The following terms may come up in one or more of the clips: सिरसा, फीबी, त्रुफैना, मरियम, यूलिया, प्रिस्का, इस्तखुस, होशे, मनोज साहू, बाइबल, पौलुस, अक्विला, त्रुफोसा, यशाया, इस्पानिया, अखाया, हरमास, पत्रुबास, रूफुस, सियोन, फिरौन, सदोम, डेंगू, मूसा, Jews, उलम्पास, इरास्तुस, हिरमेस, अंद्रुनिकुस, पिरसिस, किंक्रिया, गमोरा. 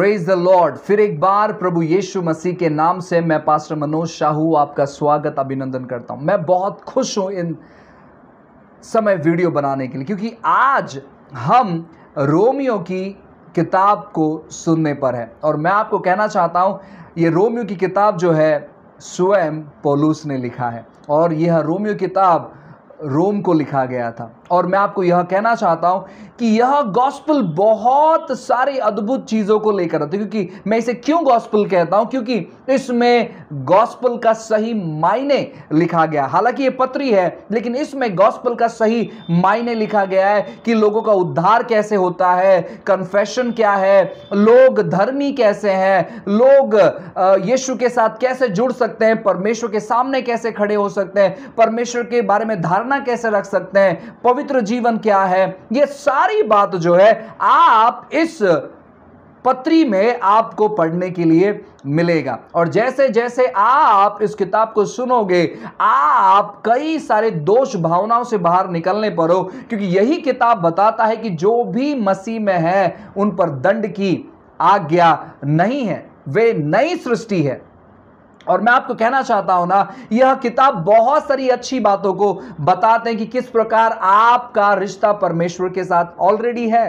Praise the Lord. फिर एक बार प्रभु यीशु मसीह के नाम से मैं पास्टर मनोज साहू आपका स्वागत अभिनंदन करता हूं। मैं बहुत खुश हूं इन समय वीडियो बनाने के लिए, क्योंकि आज हम रोमियो की किताब को सुनने पर है। और मैं आपको कहना चाहता हूं, ये रोमियो की किताब जो है स्वयं पौलुस ने लिखा है, और यह रोमियो किताब रोम को लिखा गया था। और मैं आपको यह कहना चाहता हूं कि यह गॉस्पल बहुत सारी अद्भुत चीज़ों को लेकर आता है। क्योंकि मैं इसे क्यों गॉस्पल कहता हूं, क्योंकि इसमें गॉस्पल का सही मायने लिखा गया। हालांकि ये पत्री है, लेकिन इसमें गॉस्पल का सही मायने लिखा गया है कि लोगों का उद्धार कैसे होता है, कन्फेशन क्या है, लोग धर्मी कैसे हैं, लोग यीशु के साथ कैसे जुड़ सकते हैं, परमेश्वर के सामने कैसे खड़े हो सकते हैं, परमेश्वर के बारे में धारणा कैसे रख सकते हैं, पवित्र जीवन क्या है। ये सारी बात जो है आप इस पत्री में आपको पढ़ने के लिए मिलेगा। और जैसे जैसे आप इस किताब को सुनोगे, आप कई सारे दोष भावनाओं से बाहर निकलने पर हो, क्योंकि यही किताब बताता है कि जो भी मसीह में है उन पर दंड की आज्ञा नहीं है, वे नई सृष्टि है। और मैं आपको कहना चाहता हूं ना, यह किताब बहुत सारी अच्छी बातों को बताते हैं कि किस प्रकार आपका रिश्ता परमेश्वर के साथ ऑलरेडी है।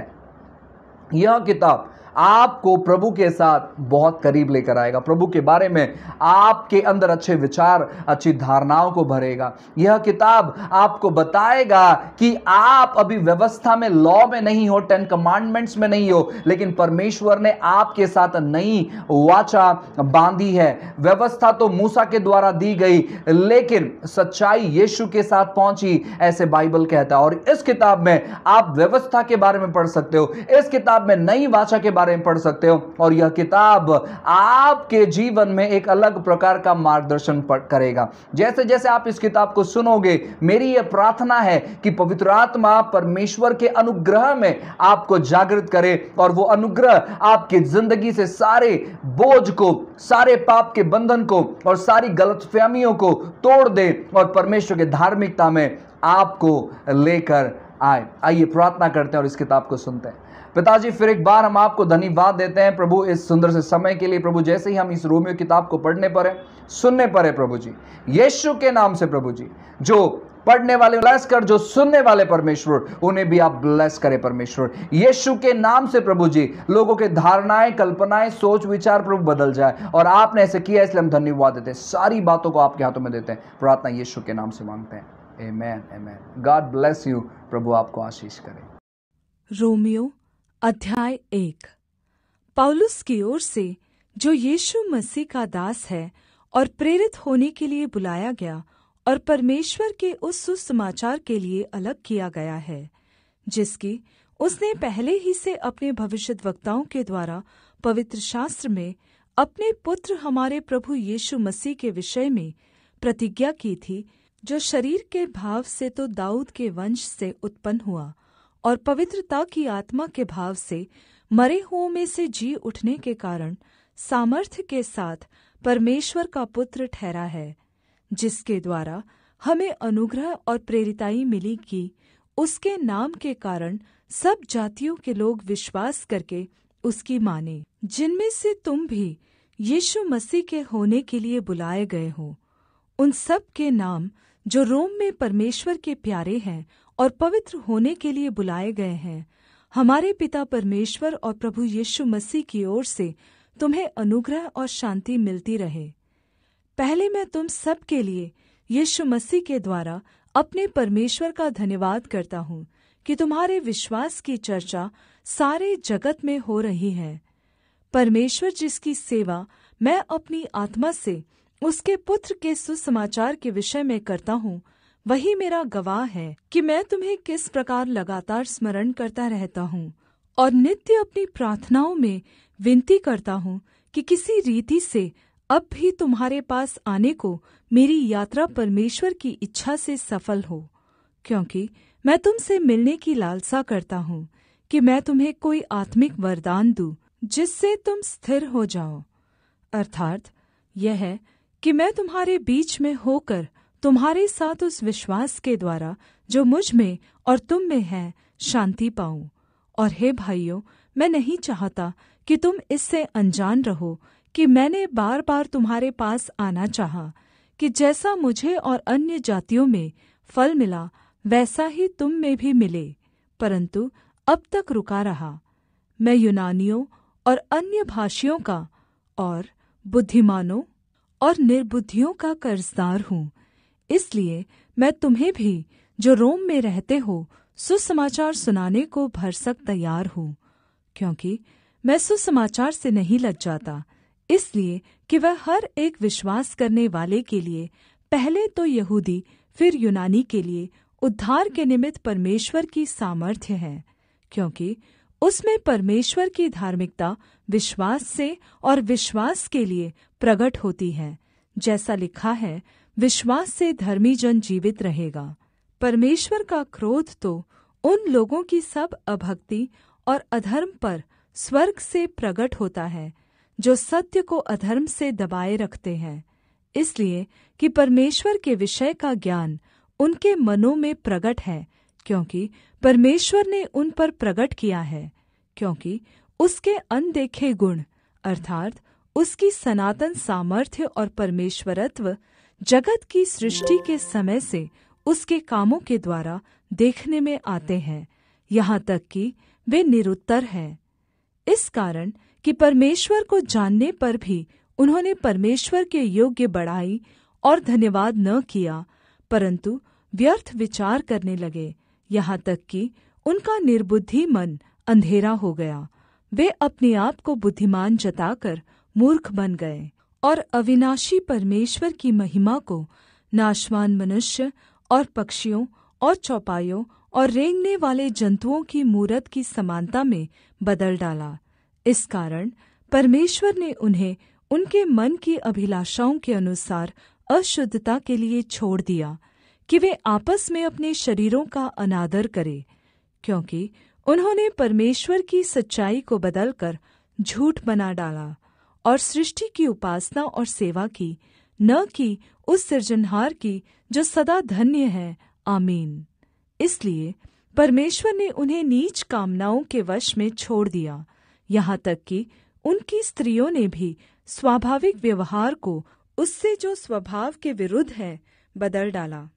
यह किताब आपको प्रभु के साथ बहुत करीब लेकर आएगा, प्रभु के बारे में आपके अंदर अच्छे विचार, अच्छी धारणाओं को भरेगा। यह किताब आपको बताएगा कि आप अभी व्यवस्था में, लॉ में नहीं हो, 10 कमांडमेंट्स में नहीं हो, लेकिन परमेश्वर ने आपके साथ नई वाचा बांधी है। व्यवस्था तो मूसा के द्वारा दी गई, लेकिन सच्चाई यीशु के साथ पहुंची, ऐसे बाइबल कहता है। और इस किताब में आप व्यवस्था के बारे में पढ़ सकते हो, इस किताब में नई वाचा के बारे में पढ़ सकते हो, और यह किताब आपके जीवन में एक अलग प्रकार का मार्गदर्शन करेगा। जैसे जैसे आप इस किताब को सुनोगे, मेरी यह प्रार्थना है कि पवित्र आत्मा परमेश्वर के अनुग्रह में आपको जागृत करे, और वो अनुग्रह आपकी जिंदगी से सारे बोझ को, सारे पाप के बंधन को और सारी गलतफहमियों को तोड़ दे, और परमेश्वर के धार्मिकता में आपको लेकर आए। आइए प्रार्थना करते हैं और इस किताब को सुनते हैं। पिताजी, फिर एक बार हम आपको धन्यवाद देते हैं प्रभु इस सुंदर से समय के लिए। प्रभु, जैसे ही हम इस रोमियो किताब को पढ़ने पर है, सुनने पर है प्रभु जी, यीशु के नाम से प्रभु जी, जो पढ़ने वाले ब्लेस कर, जो सुनने वाले परमेश्वर, उन्हें भी आप ब्लेस करें परमेश्वर, यीशु के नाम से प्रभु जी। लोगों के धारणाएं, कल्पनाएं, सोच विचार प्रभु बदल जाए, और आपने ऐसे किया, इसलिए हम धन्यवाद देते हैं। सारी बातों को आपके हाथों में देते हैं, प्रार्थना यीशु के नाम से मांगते हैं, आमेन आमेन। God bless you. प्रभु आपको आशीष करे। रोमियो अध्याय 1। पौलुस की ओर से, जो यीशु मसीह का दास है और प्रेरित होने के लिए बुलाया गया और परमेश्वर के उस सुसमाचार के लिए अलग किया गया है, जिसकी उसने पहले ही से अपने भविष्यद्वक्ताओं के द्वारा पवित्र शास्त्र में अपने पुत्र हमारे प्रभु यीशु मसीह के विषय में प्रतिज्ञा की थी, जो शरीर के भाव से तो दाऊद के वंश से उत्पन्न हुआ और पवित्रता की आत्मा के भाव से मरे हुओं में से जी उठने के कारण सामर्थ्य के साथ परमेश्वर का पुत्र ठहरा है, जिसके द्वारा हमें अनुग्रह और प्रेरिताई मिली कि उसके नाम के कारण सब जातियों के लोग विश्वास करके उसकी माने, जिनमें से तुम भी यीशु मसीह के होने के लिए बुलाए गए हो। उन सब के नाम जो रोम में परमेश्वर के प्यारे हैं और पवित्र होने के लिए बुलाए गए हैं, हमारे पिता परमेश्वर और प्रभु यीशु मसीह की ओर से तुम्हें अनुग्रह और शांति मिलती रहे। पहले मैं तुम सब के लिए यीशु मसीह के द्वारा अपने परमेश्वर का धन्यवाद करता हूँ कि तुम्हारे विश्वास की चर्चा सारे जगत में हो रही है। परमेश्वर, जिसकी सेवा मैं अपनी आत्मा से उसके पुत्र के सुसमाचार के विषय में करता हूँ, वही मेरा गवाह है कि मैं तुम्हें किस प्रकार लगातार स्मरण करता रहता हूँ और नित्य अपनी प्रार्थनाओं में विनती करता हूँ कि किसी रीति से अब भी तुम्हारे पास आने को मेरी यात्रा परमेश्वर की इच्छा से सफल हो, क्योंकि मैं तुमसे मिलने की लालसा करता हूँ कि मैं तुम्हें कोई आत्मिक वरदान दूं जिससे तुम स्थिर हो जाओ। अर्थात यह है कि मैं तुम्हारे बीच में होकर तुम्हारे साथ उस विश्वास के द्वारा जो मुझ में और तुम में है शांति पाऊं। और हे भाइयों, मैं नहीं चाहता कि तुम इससे अनजान रहो कि मैंने बार बार तुम्हारे पास आना चाहा, कि जैसा मुझे और अन्य जातियों में फल मिला वैसा ही तुम में भी मिले, परंतु अब तक रुका रहा। मैं यूनानियों और अन्य भाषियों का और बुद्धिमानों और निर्बुद्धियों का कर्जदार हूँ। इसलिए मैं तुम्हें भी जो रोम में रहते हो सुसमाचार सुनाने को भरसक तैयार हूँ, क्योंकि मैं सुसमाचार से नहीं लजाता, इसलिए कि वह हर एक विश्वास करने वाले के लिए, पहले तो यहूदी फिर यूनानी के लिए, उद्धार के निमित्त परमेश्वर की सामर्थ्य है, क्योंकि उसमें परमेश्वर की धार्मिकता विश्वास से और विश्वास के लिए प्रकट होती है। जैसा लिखा है, विश्वास से धर्मी जन जीवित रहेगा। परमेश्वर का क्रोध तो उन लोगों की सब अभक्ति और अधर्म पर स्वर्ग से प्रकट होता है जो सत्य को अधर्म से दबाए रखते हैं, इसलिए कि परमेश्वर के विषय का ज्ञान उनके मनों में प्रकट है, क्योंकि परमेश्वर ने उन पर प्रकट किया है। क्योंकि उसके अनदेखे गुण अर्थात उसकी सनातन सामर्थ्य और परमेश्वरत्व जगत की सृष्टि के समय से उसके कामों के द्वारा देखने में आते हैं, यहाँ तक कि वे निरुत्तर हैं। इस कारण कि परमेश्वर को जानने पर भी उन्होंने परमेश्वर के योग्य बड़ाई और धन्यवाद न किया, परंतु व्यर्थ विचार करने लगे, यहाँ तक कि उनका निर्बुद्धि मन अंधेरा हो गया। वे अपने आप को बुद्धिमान जताकर मूर्ख बन गए और अविनाशी परमेश्वर की महिमा को नाशवान मनुष्य और पक्षियों और चौपायों और रेंगने वाले जंतुओं की मूरत की समानता में बदल डाला। इस कारण परमेश्वर ने उन्हें उनके मन की अभिलाषाओं के अनुसार अशुद्धता के लिए छोड़ दिया कि वे आपस में अपने शरीरों का अनादर करें, क्योंकि उन्होंने परमेश्वर की सच्चाई को बदलकर झूठ बना डाला और सृष्टि की उपासना और सेवा की, न कि उस सृजनहार की जो सदा धन्य है। आमीन। इसलिए परमेश्वर ने उन्हें नीच कामनाओं के वश में छोड़ दिया, यहाँ तक कि उनकी स्त्रियों ने भी स्वाभाविक व्यवहार को उससे जो स्वभाव के विरुद्ध है बदल डाला।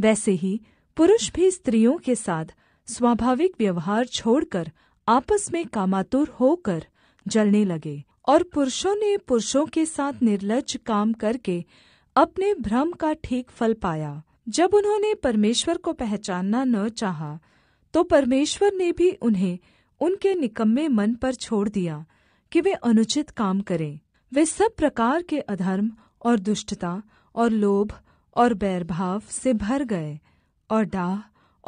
वैसे ही पुरुष भी स्त्रियों के साथ स्वाभाविक व्यवहार छोड़कर आपस में कामातुर होकर जलने लगे, और पुरुषों ने पुरुषों के साथ निर्लज्ज काम करके अपने भ्रम का ठीक फल पाया। जब उन्होंने परमेश्वर को पहचानना न चाहा, तो परमेश्वर ने भी उन्हें उनके निकम्मे मन पर छोड़ दिया कि वे अनुचित काम करें। वे सब प्रकार के अधर्म और दुष्टता और लोभ और बैरभाव से भर गए, और डाह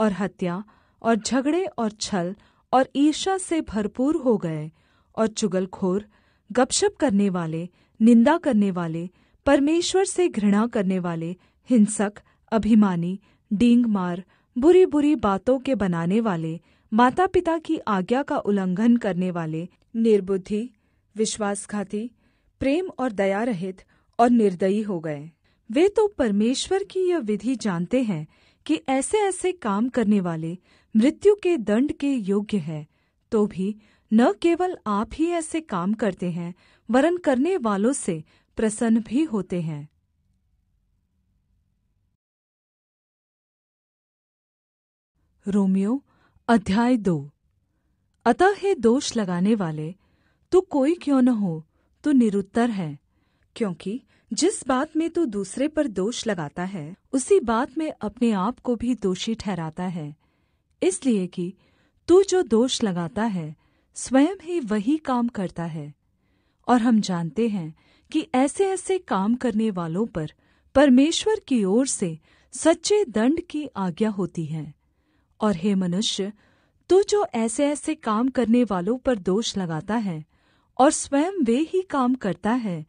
और हत्या और झगड़े और छल और ईर्ष्या से भरपूर हो गए, और चुगलखोर, गपशप करने वाले, निंदा करने वाले, परमेश्वर से घृणा करने वाले, हिंसक, अभिमानी, डींग मार, बुरी बुरी बातों के बनाने वाले, माता पिता की आज्ञा का उल्लंघन करने वाले, निर्बुद्धि, विश्वासघाती, प्रेम और दया रहित और निर्दयी हो गए। वे तो परमेश्वर की यह विधि जानते हैं कि ऐसे ऐसे काम करने वाले मृत्यु के दंड के योग्य हैं, तो भी न केवल आप ही ऐसे काम करते हैं, वरन करने वालों से प्रसन्न भी होते हैं। रोमियो अध्याय 2। अतः हे दोष लगाने वाले, तू कोई क्यों न हो, तू निरुत्तर है, क्योंकि जिस बात में तू दूसरे पर दोष लगाता है उसी बात में अपने आप को भी दोषी ठहराता है, इसलिए कि तू जो दोष लगाता है स्वयं ही वही काम करता है। और हम जानते हैं कि ऐसे ऐसे काम करने वालों पर परमेश्वर की ओर से सच्चे दंड की आज्ञा होती है। और हे मनुष्य, तू जो ऐसे ऐसे काम करने वालों पर दोष लगाता है और स्वयं वे ही काम करता है,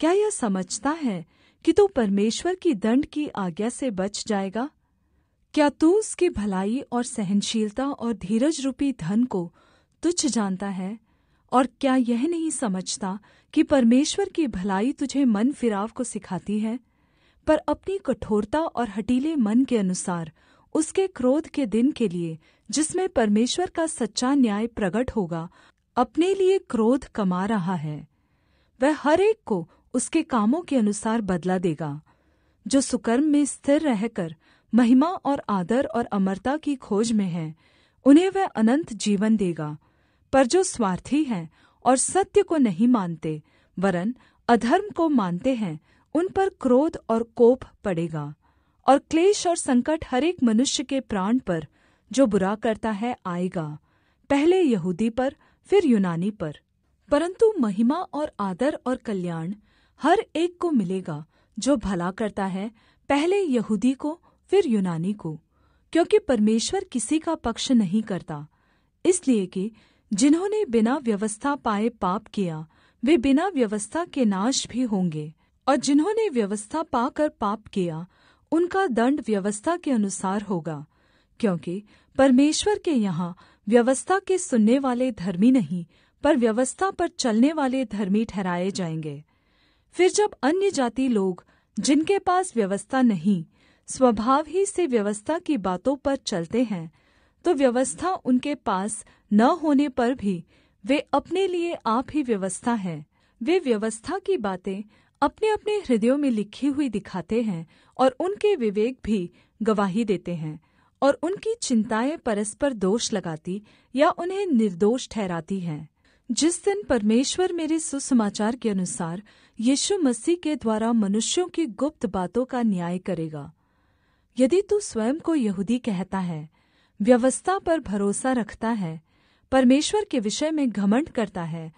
क्या यह समझता है कि तू परमेश्वर की दंड की आज्ञा से बच जाएगा? क्या तू उसकी भलाई और सहनशीलता और धीरज रूपी धन को तुच्छ जानता है? और क्या यह नहीं समझता कि परमेश्वर की भलाई तुझे मन फिराव को सिखाती है, पर अपनी कठोरता और हठीले मन के अनुसार उसके क्रोध के दिन के लिए, जिसमें परमेश्वर का सच्चा न्याय प्रकट होगा, अपने लिए क्रोध कमा रहा है, वह हर एक को उसके कामों के अनुसार बदला देगा। जो सुकर्म में स्थिर रहकर महिमा और आदर और अमरता की खोज में है, उन्हें वह अनंत जीवन देगा। पर जो स्वार्थी हैं और सत्य को नहीं मानते वरन अधर्म को मानते हैं, उन पर क्रोध और कोप पड़ेगा। और क्लेश और संकट हर एक मनुष्य के प्राण पर जो बुरा करता है आएगा, पहले यहूदी पर फिर यूनानी पर। परंतु महिमा और आदर और कल्याण हर एक को मिलेगा जो भला करता है, पहले यहूदी को फिर यूनानी को। क्योंकि परमेश्वर किसी का पक्ष नहीं करता, इसलिए कि जिन्होंने बिना व्यवस्था पाए पाप किया वे बिना व्यवस्था के नाश भी होंगे, और जिन्होंने व्यवस्था पाकर पाप किया उनका दंड व्यवस्था के अनुसार होगा। क्योंकि परमेश्वर के यहाँ व्यवस्था के सुनने वाले धर्मी नहीं, पर व्यवस्था पर चलने वाले धर्मी ठहराए जाएंगे। फिर जब अन्य जाति लोग जिनके पास व्यवस्था नहीं स्वभाव ही से व्यवस्था की बातों पर चलते हैं, तो व्यवस्था उनके पास न होने पर भी वे अपने लिए आप ही व्यवस्था है। वे व्यवस्था की बातें अपने अपने हृदयों में लिखी हुई दिखाते हैं, और उनके विवेक भी गवाही देते हैं, और उनकी चिंताएं परस्पर दोष लगाती या उन्हें निर्दोष ठहराती हैं। जिस दिन परमेश्वर मेरे सुसमाचार के अनुसार यीशु मसीह के द्वारा मनुष्यों की गुप्त बातों का न्याय करेगा। यदि तू स्वयं को यहूदी कहता है, व्यवस्था पर भरोसा रखता है, परमेश्वर के विषय में घमंड करता है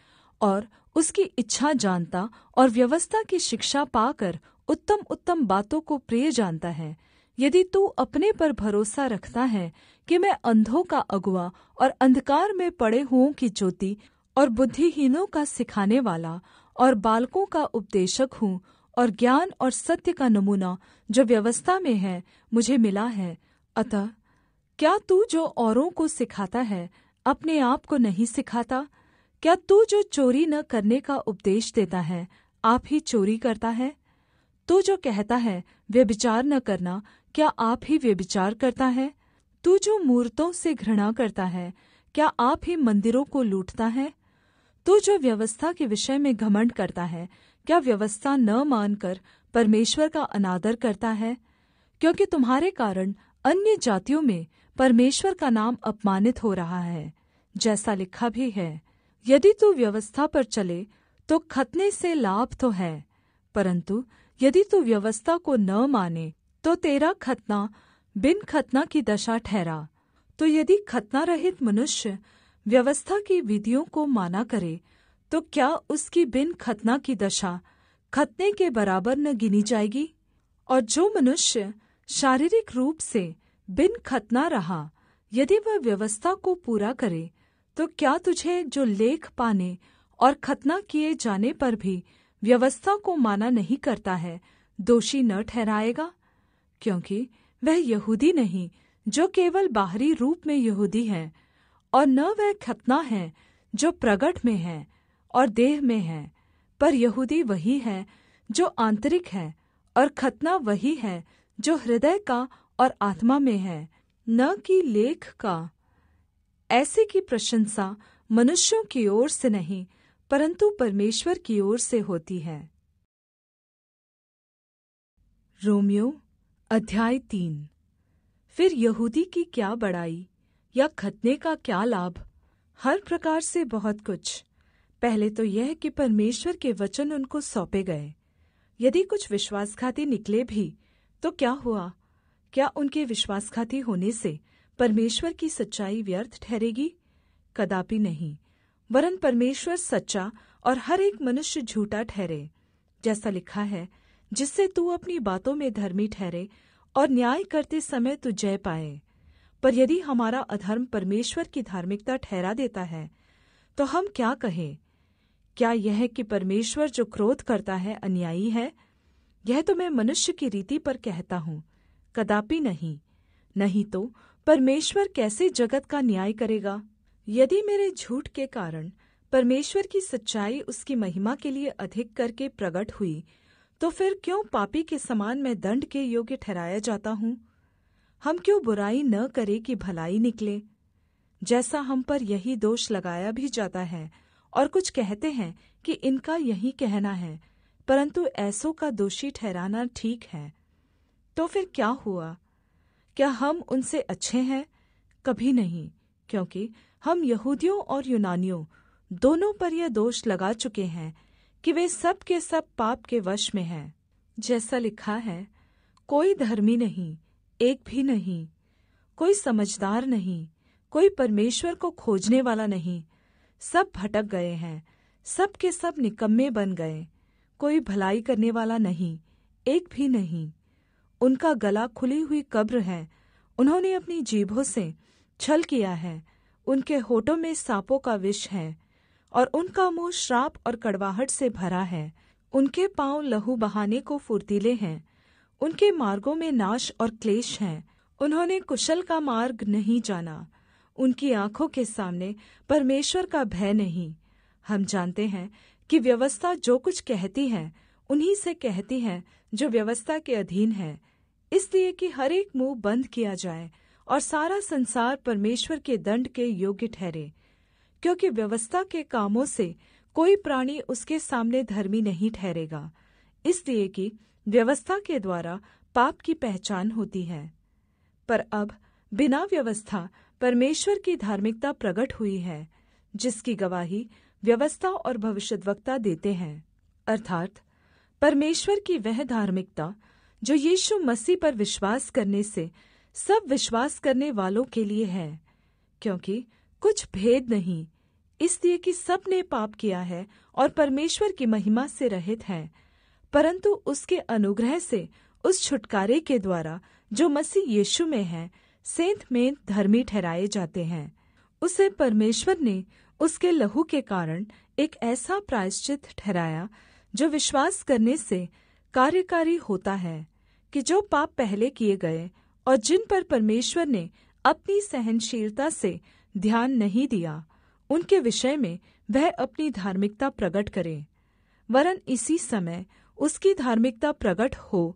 और उसकी इच्छा जानता और व्यवस्था की शिक्षा पाकर उत्तम उत्तम बातों को प्रिय जानता है, यदि तू अपने पर भरोसा रखता है कि मैं अंधों का अगुआ और अंधकार में पड़े हुओं की ज्योति और बुद्धिहीनों का सिखाने वाला और बालकों का उपदेशक हूँ, और ज्ञान और सत्य का नमूना जो व्यवस्था में है मुझे मिला है, अतः क्या तू जो औरों को सिखाता है अपने आप को नहीं सिखाता? क्या तू जो चोरी न करने का उपदेश देता है आप ही चोरी करता है? तू जो कहता है व्यभिचार न करना, क्या आप ही व्यभिचार करता है? तू जो मूर्तों से घृणा करता है, क्या आप ही मंदिरों को लूटता है? तू जो व्यवस्था के विषय में घमंड करता है, क्या व्यवस्था न मानकर परमेश्वर का अनादर करता है? क्योंकि तुम्हारे कारण अन्य जातियों में परमेश्वर का नाम अपमानित हो रहा है, जैसा लिखा भी है। यदि तू व्यवस्था पर चले तो खतने से लाभ तो है, परंतु यदि तू व्यवस्था को न माने तो तेरा खतना बिन खतना की दशा ठहरा। तो यदि खतना रहित मनुष्य व्यवस्था की विधियों को माना करे, तो क्या उसकी बिन खतना की दशा खतने के बराबर न गिनी जाएगी? और जो मनुष्य शारीरिक रूप से बिन खतना रहा, यदि वह व्यवस्था को पूरा करे, तो क्या तुझे जो लेख पाने और खतना किए जाने पर भी व्यवस्था को माना नहीं करता है, दोषी न ठहराएगा? क्योंकि वह यहूदी नहीं जो केवल बाहरी रूप में यहूदी है, और न वह खतना है जो प्रगट में है और देह में है, पर यहूदी वही है जो आंतरिक है, और खतना वही है जो हृदय का और आत्मा में है, न कि लेख का। ऐसे की प्रशंसा मनुष्यों की ओर से नहीं, परंतु परमेश्वर की ओर से होती है। रोमियो अध्याय 3। फिर यहूदी की क्या बड़ाई या खतने का क्या लाभ? हर प्रकार से बहुत कुछ। पहले तो यह कि परमेश्वर के वचन उनको सौंपे गए। यदि कुछ विश्वासघाती निकले भी तो क्या हुआ? क्या उनके विश्वासघाती होने से परमेश्वर की सच्चाई व्यर्थ ठहरेगी? कदापि नहीं, वरन परमेश्वर सच्चा और हर एक मनुष्य झूठा ठहरे, जैसा लिखा है, जिससे तू अपनी बातों में धर्मी ठहरे और न्याय करते समय तू जय पाए। पर यदि हमारा अधर्म परमेश्वर की धार्मिकता ठहरा देता है, तो हम क्या कहें? क्या यह कि परमेश्वर जो क्रोध करता है अन्यायी है? यह तो मैं मनुष्य की रीति पर कहता हूँ, कदापि नहीं। नहीं तो परमेश्वर कैसे जगत का न्याय करेगा? यदि मेरे झूठ के कारण परमेश्वर की सच्चाई उसकी महिमा के लिए अधिक करके प्रकट हुई, तो फिर क्यों पापी के समान मैं दंड के योग्य ठहराया जाता हूँ? हम क्यों बुराई न करें कि भलाई निकले? जैसा हम पर यही दोष लगाया भी जाता है। और कुछ कहते हैं कि इनका यही कहना है, परंतु ऐसों का दोषी ठहराना ठीक है। तो फिर क्या हुआ? क्या हम उनसे अच्छे हैं? कभी नहीं, क्योंकि हम यहूदियों और यूनानियों दोनों पर यह दोष लगा चुके हैं कि वे सब के सब पाप के वश में हैं। जैसा लिखा है, कोई धर्मी नहीं, एक भी नहीं, कोई समझदार नहीं, कोई परमेश्वर को खोजने वाला नहीं, सब भटक गए हैं, सब के सब निकम्मे बन गए, कोई भलाई करने वाला नहीं, एक भी नहीं। उनका गला खुली हुई कब्र है, उन्होंने अपनी जीभों से छल किया है, उनके होठों में सांपों का विष है, और उनका मुंह श्राप और कड़वाहट से भरा है। उनके पांव लहू बहाने को फुर्तीले हैं, उनके मार्गों में नाश और क्लेश हैं, उन्होंने कुशल का मार्ग नहीं जाना, उनकी आंखों के सामने परमेश्वर का भय नहीं। हम जानते हैं कि व्यवस्था जो कुछ कहती है उन्हीं से कहती है जो व्यवस्था के अधीन है, इसलिए कि हर एक मुंह बंद किया जाए और सारा संसार परमेश्वर के दंड के योग्य ठहरे, क्योंकि व्यवस्था के कामों से कोई प्राणी उसके सामने धर्मी नहीं ठहरेगा, इसलिए कि व्यवस्था के द्वारा पाप की पहचान होती है। पर अब बिना व्यवस्था परमेश्वर की धार्मिकता प्रकट हुई है, जिसकी गवाही व्यवस्था और भविष्यद्वक्ता देते हैं, अर्थात परमेश्वर की वह धार्मिकता जो यीशु मसीह पर विश्वास करने से सब विश्वास करने वालों के लिए है, क्योंकि कुछ भेद नहीं, इसलिए कि सब ने पाप किया है और परमेश्वर की महिमा से रहित हैं, परंतु उसके अनुग्रह से उस छुटकारे के द्वारा जो मसीह यीशु में है, सेंत में धर्मी ठहराए जाते हैं। उसे परमेश्वर ने उसके लहू के कारण एक ऐसा प्रायश्चित ठहराया जो विश्वास करने से कार्यकारी होता है, कि जो पाप पहले किए गए और जिन पर परमेश्वर ने अपनी सहनशीलता से ध्यान नहीं दिया, उनके विषय में वह अपनी धार्मिकता प्रकट करे, वरन इसी समय उसकी धार्मिकता प्रकट हो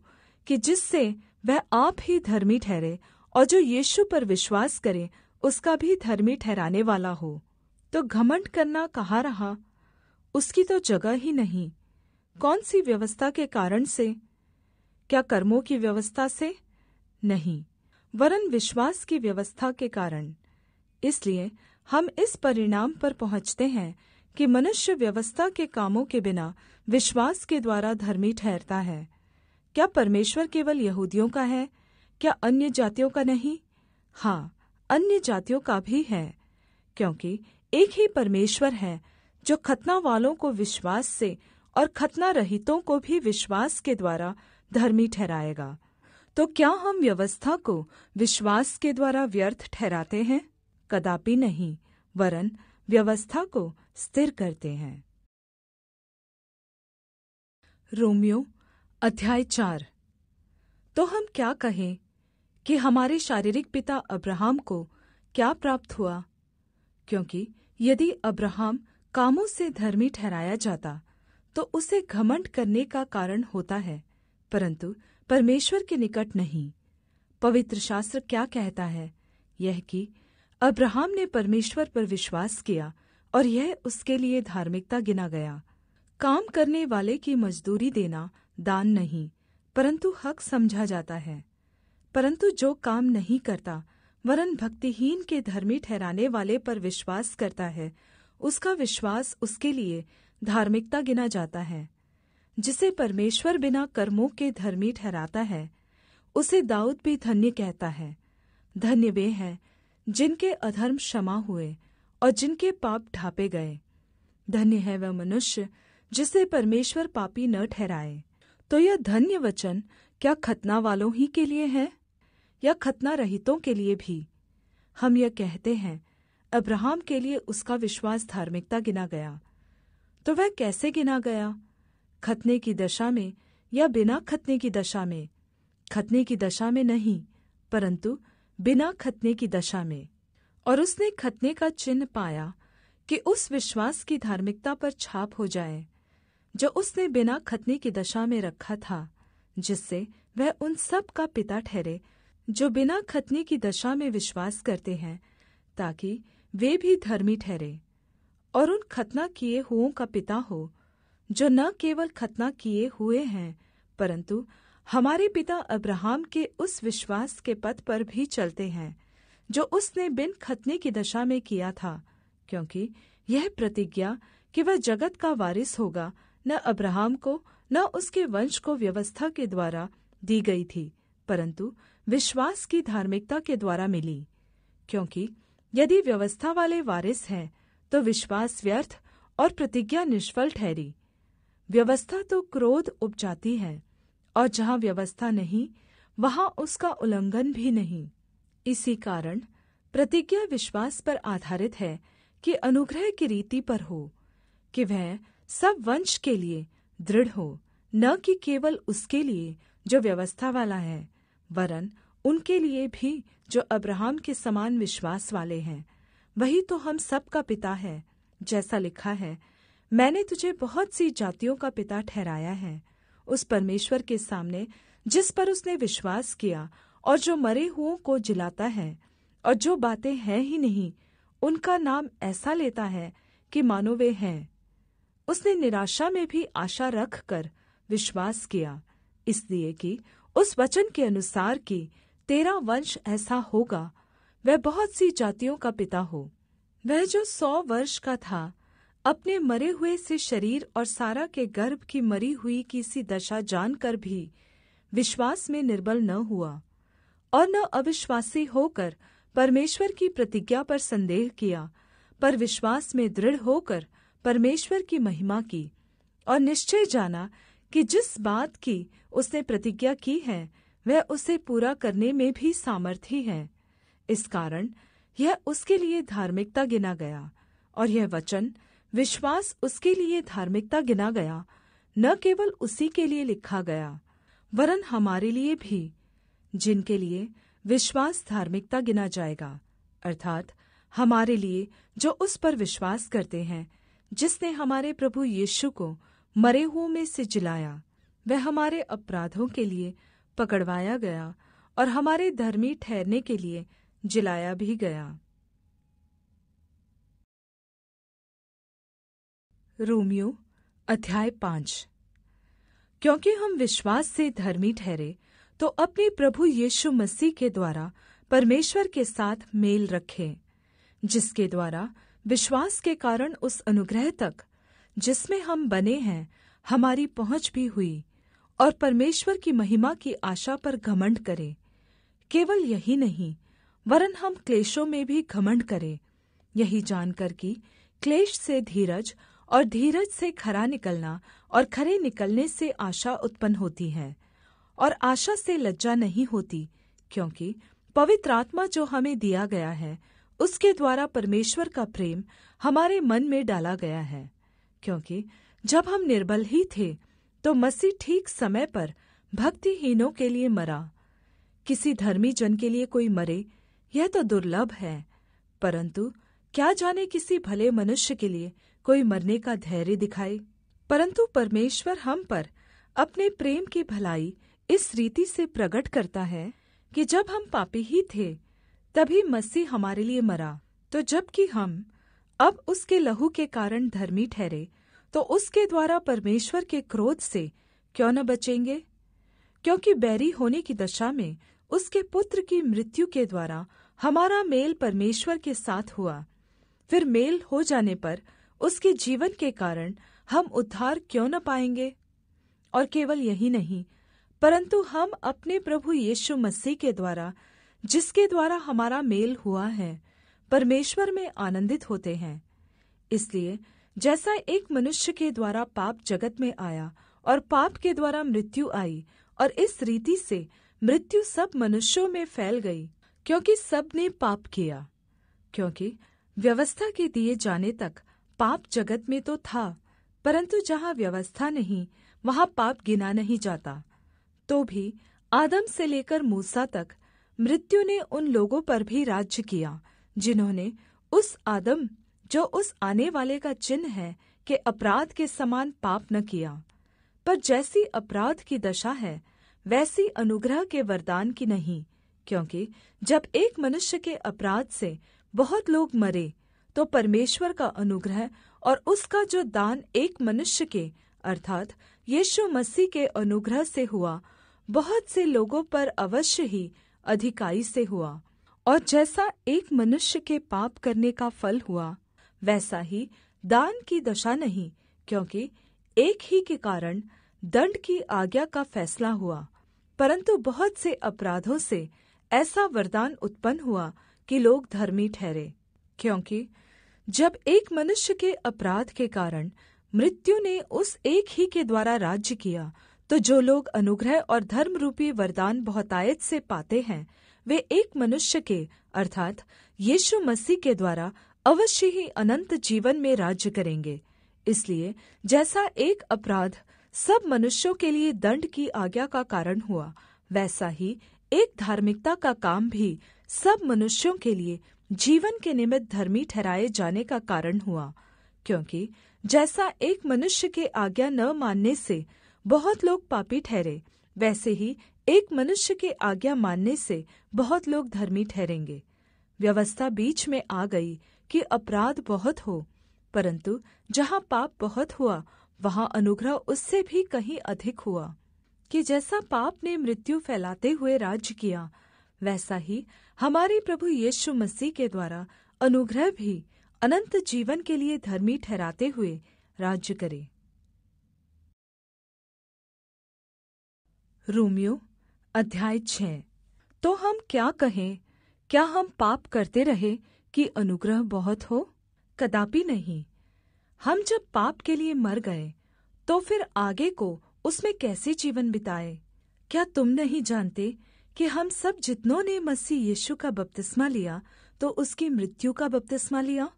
कि जिससे वह आप ही धर्मी ठहरे और जो यीशु पर विश्वास करे उसका भी धर्मी ठहराने वाला हो। तो घमंड करना कहाँ रहा? उसकी तो जगह ही नहीं। कौन सी व्यवस्था के कारण से? क्या कर्मों की व्यवस्था से? नहीं, वरन विश्वास की व्यवस्था के कारण। इसलिए हम इस परिणाम पर पहुँचते हैं कि मनुष्य व्यवस्था के कामों के बिना विश्वास के द्वारा धर्मी ठहरता है। क्या परमेश्वर केवल यहूदियों का है? क्या अन्य जातियों का नहीं? हाँ, अन्य जातियों का भी है, क्योंकि एक ही परमेश्वर है जो खतना वालों को विश्वास से और खतना रहितों को भी विश्वास के द्वारा धर्मी ठहराएगा। तो क्या हम व्यवस्था को विश्वास के द्वारा व्यर्थ ठहराते हैं? कदापि नहीं, वरन व्यवस्था को स्थिर करते हैं। रोमियो अध्याय 4। तो हम क्या कहें कि हमारे शारीरिक पिता अब्राहम को क्या प्राप्त हुआ? क्योंकि यदि अब्राहम कामों से धर्मी ठहराया जाता तो उसे घमंड करने का कारण होता है, परंतु परमेश्वर के निकट नहीं। पवित्र शास्त्र क्या कहता है? यह कि अब्राहम ने परमेश्वर पर विश्वास किया और यह उसके लिए धार्मिकता गिना गया। काम करने वाले की मजदूरी देना दान नहीं, परंतु हक समझा जाता है। परंतु जो काम नहीं करता वरन भक्तिहीन के धर्मी ठहराने वाले पर विश्वास करता है, उसका विश्वास उसके लिए धार्मिकता गिना जाता है। जिसे परमेश्वर बिना कर्मों के धर्मी ठहराता है, उसे दाऊद भी धन्य कहता है, धन्य वे हैं जिनके अधर्म क्षमा हुए और जिनके पाप ढापे गए। धन्य है वह मनुष्य जिसे परमेश्वर पापी न ठहराए। तो यह धन्य वचन क्या खतना वालों ही के लिए है या खतना रहितों के लिए भी? हम यह कहते हैं अब्राहम के लिए उसका विश्वास धार्मिकता गिना गया। तो वह कैसे गिना गया? खतने की दशा में या बिना खतने की दशा में? खतने की दशा में नहीं, परंतु बिना खतने की दशा में। और उसने खतने का चिन्ह पाया कि उस विश्वास की धार्मिकता पर छाप हो जाए जो उसने बिना खतने की दशा में रखा था, जिससे वह उन सब का पिता ठहरे जो बिना खतने की दशा में विश्वास करते हैं, ताकि वे भी धर्मी ठहरे, और उन खतना किए हुओं का पिता हो जो न केवल खतना किए हुए हैं परंतु हमारे पिता अब्राहम के उस विश्वास के पथ पर भी चलते हैं जो उसने बिन खतने की दशा में किया था, क्योंकि यह प्रतिज्ञा कि वह जगत का वारिस होगा न अब्राहम को न उसके वंश को व्यवस्था के द्वारा दी गई थी परंतु विश्वास की धार्मिकता के द्वारा मिली। क्योंकि यदि व्यवस्था वाले वारिस हैं तो विश्वास व्यर्थ और प्रतिज्ञा निष्फल ठहरी। व्यवस्था तो क्रोध उपजाती है, और जहाँ व्यवस्था नहीं वहाँ उसका उल्लंघन भी नहीं। इसी कारण प्रतिज्ञा विश्वास पर आधारित है कि अनुग्रह की रीति पर हो, कि वह सब वंश के लिए दृढ़ हो, न कि केवल उसके लिए जो व्यवस्था वाला है, वरन उनके लिए भी जो अब्राहम के समान विश्वास वाले हैं। वही तो हम सब का पिता है, जैसा लिखा है, मैंने तुझे बहुत सी जातियों का पिता ठहराया है, उस परमेश्वर के सामने जिस पर उसने विश्वास किया और जो मरे हुओं को जिलाता है और जो बातें हैं ही नहीं उनका नाम ऐसा लेता है कि मानो वे हैं। उसने निराशा में भी आशा रखकर विश्वास किया, इसलिए कि उस वचन के अनुसार कि तेरा वंश ऐसा होगा, वह बहुत सी जातियों का पिता हो। वह जो 100 वर्ष का था, अपने मरे हुए से शरीर और सारा के गर्भ की मरी हुई की सी दशा जानकर भी विश्वास में निर्बल न हुआ, और न अविश्वासी होकर परमेश्वर की प्रतिज्ञा पर संदेह किया, पर विश्वास में दृढ़ होकर परमेश्वर की महिमा की, और निश्चय जाना कि जिस बात की उसने प्रतिज्ञा की है वह उसे पूरा करने में भी सामर्थी है। इस कारण यह उसके लिए धार्मिकता गिना गया, और यह वचन विश्वास उसके लिए धार्मिकता गिना गया, न केवल उसी के लिए लिखा गया वरन हमारे लिए भी, जिनके लिए विश्वास धार्मिकता गिना जाएगा, अर्थात हमारे लिए जो उस पर विश्वास करते हैं जिसने हमारे प्रभु यीशु को मरे हुओं में से जिलाया। वह हमारे अपराधों के लिए पकड़वाया गया और हमारे धर्मी ठहरने के लिए जिलाया भी गया। रोमियो अध्याय 5। क्योंकि हम विश्वास से धर्मी ठहरे तो अपने प्रभु यीशु मसीह के द्वारा परमेश्वर के साथ मेल रखें, जिसके द्वारा विश्वास के कारण उस अनुग्रह तक जिसमें हम बने हैं हमारी पहुँच भी हुई, और परमेश्वर की महिमा की आशा पर घमंड करें। केवल यही नहीं वरन हम क्लेशों में भी घमंड करें, यही जानकर कि क्लेश से धीरज और धीरज से खरा निकलना और खरे निकलने से आशा उत्पन्न होती है, और आशा से लज्जा नहीं होती, क्योंकि पवित्र आत्मा जो हमें दिया गया है उसके द्वारा परमेश्वर का प्रेम हमारे मन में डाला गया है। क्योंकि जब हम निर्बल ही थे तो मसीह ठीक समय पर भक्तिहीनों के लिए मरा। किसी धर्मी जन के लिए कोई मरे यह तो दुर्लभ है, परंतु क्या जाने किसी भले मनुष्य के लिए कोई मरने का धैर्य दिखाए। परंतु परमेश्वर हम पर अपने प्रेम की भलाई इस रीति से प्रकट करता है कि जब हम पापी ही थे तभी मसीह हमारे लिए मरा, तो जबकि हम अब उसके लहू के कारण धर्मी ठहरे तो उसके द्वारा परमेश्वर के क्रोध से क्यों न बचेंगे। क्योंकि बैरी होने की दशा में उसके पुत्र की मृत्यु के द्वारा हमारा मेल परमेश्वर के साथ हुआ, फिर मेल हो जाने पर उसके जीवन के कारण हम उद्धार क्यों न पाएंगे। और केवल यही नहीं परंतु हम अपने प्रभु यीशु मसीह के द्वारा जिसके द्वारा हमारा मेल हुआ है परमेश्वर में आनंदित होते हैं। इसलिए जैसा एक मनुष्य के द्वारा पाप जगत में आया और पाप के द्वारा मृत्यु आई, और इस रीति से मृत्यु सब मनुष्यों में फैल गई क्योंकि सब ने पाप किया। क्योंकि व्यवस्था के दिए जाने तक पाप जगत में तो था, परंतु जहाँ व्यवस्था नहीं वहाँ पाप गिना नहीं जाता। तो भी आदम से लेकर मूसा तक मृत्यु ने उन लोगों पर भी राज्य किया जिन्होंने उस आदम जो उस आने वाले का चिन्ह है के अपराध के समान पाप न किया। पर जैसी अपराध की दशा है वैसी अनुग्रह के वरदान की नहीं, क्योंकि जब एक मनुष्य के अपराध से बहुत लोग मरे तो परमेश्वर का अनुग्रह और उसका जो दान एक मनुष्य के अर्थात यीशु मसीह के अनुग्रह से हुआ बहुत से लोगों पर अवश्य ही अधिकारी से हुआ। और जैसा एक मनुष्य के पाप करने का फल हुआ वैसा ही दान की दशा नहीं, क्योंकि एक ही के कारण दंड की आज्ञा का फैसला हुआ। परंतु बहुत से अपराधों से ऐसा वरदान उत्पन्न हुआ कि लोग धर्मी ठहरे, क्योंकि जब एक मनुष्य के अपराध के कारण मृत्यु ने उस एक ही के द्वारा राज्य किया, तो जो लोग अनुग्रह और धर्म रूपी वरदान बहुतायत से पाते हैं वे एक मनुष्य के अर्थात यीशु मसीह के द्वारा अवश्य ही अनंत जीवन में राज्य करेंगे। इसलिए जैसा एक अपराध सब मनुष्यों के लिए दंड की आज्ञा का कारण हुआ, वैसा ही एक धार्मिकता का काम भी सब मनुष्यों के लिए जीवन के निमित्त धर्मी ठहराए जाने का कारण हुआ। क्योंकि जैसा एक मनुष्य के आज्ञा न मानने से बहुत लोग पापी ठहरे, वैसे ही एक मनुष्य के आज्ञा मानने से बहुत लोग धर्मी ठहरेंगे। व्यवस्था बीच में आ गई कि अपराध बहुत हो, परंतु जहाँ पाप बहुत हुआ वहाँ अनुग्रह उससे भी कहीं अधिक हुआ। कि जैसा पाप ने मृत्यु फैलाते हुए राज्य किया, वैसा ही हमारे प्रभु यीशु मसीह के द्वारा अनुग्रह भी अनंत जीवन के लिए धर्मी ठहराते हुए राज्य करे। रोमियो अध्याय 6। तो हम क्या कहें? क्या हम पाप करते रहे कि अनुग्रह बहुत हो? कदापि नहीं। हम जब पाप के लिए मर गए तो फिर आगे को उसमें कैसे जीवन बिताए? क्या तुम नहीं जानते कि हम सब जितनों ने मसीह यीशु का बपतिस्मा लिया तो उसकी मृत्यु का बपतिस्मा लिया?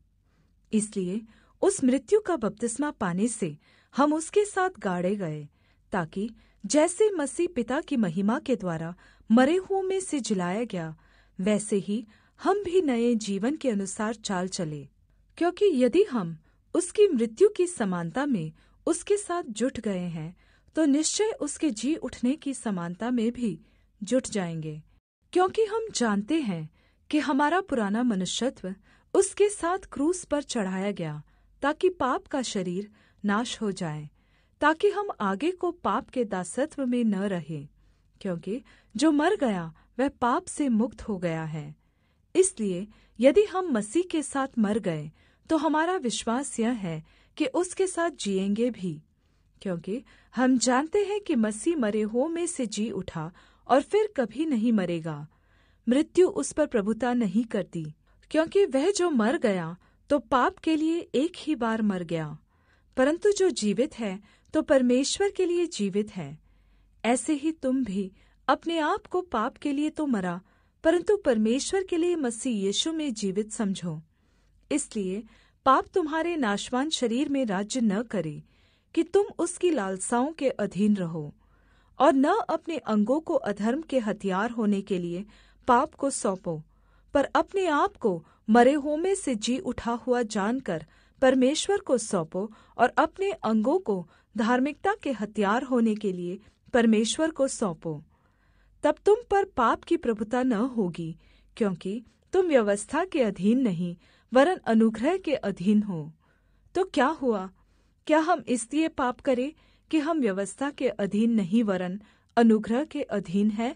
इसलिए उस मृत्यु का बपतिस्मा पाने से हम उसके साथ गाड़े गए, ताकि जैसे मसीह पिता की महिमा के द्वारा मरे हुओं में से जिलाया गया, वैसे ही हम भी नए जीवन के अनुसार चाल चले। क्योंकि यदि हम उसकी मृत्यु की समानता में उसके साथ जुट गए हैं, तो निश्चय उसके जी उठने की समानता में भी जुट जाएंगे। क्योंकि हम जानते हैं कि हमारा पुराना मनुष्यत्व उसके साथ क्रूस पर चढ़ाया गया, ताकि पाप का शरीर नाश हो जाए, ताकि हम आगे को पाप के दासत्व में न रहें। क्योंकि जो मर गया वह पाप से मुक्त हो गया है। इसलिए यदि हम मसीह के साथ मर गए तो हमारा विश्वास यह है कि उसके साथ जिएंगे भी। क्योंकि हम जानते हैं कि मसीह मरे हुओं में से जी उठा और फिर कभी नहीं मरेगा। मृत्यु उस पर प्रभुता नहीं करती, क्योंकि वह जो मर गया तो पाप के लिए एक ही बार मर गया, परंतु जो जीवित है तो परमेश्वर के लिए जीवित है। ऐसे ही तुम भी अपने आप को पाप के लिए तो मरा, परंतु परमेश्वर के लिए मसीह यीशु में जीवित समझो। इसलिए पाप तुम्हारे नाशवान शरीर में राज्य न करे कि तुम उसकी लालसाओं के अधीन रहो, और न अपने अंगों को अधर्म के हथियार होने के लिए पाप को सौंपो, पर अपने आप को मरे हुओं में से जी उठा हुआ जानकर परमेश्वर को सौंपो और अपने अंगों को धार्मिकता के हथियार होने के लिए परमेश्वर को सौंपो। तब तुम पर पाप की प्रभुता न होगी, क्योंकि तुम व्यवस्था के अधीन नहीं वरन अनुग्रह के अधीन हो। तो क्या हुआ? क्या हम इसलिए पाप करें कि हम व्यवस्था के अधीन नहीं वरन अनुग्रह के अधीन है?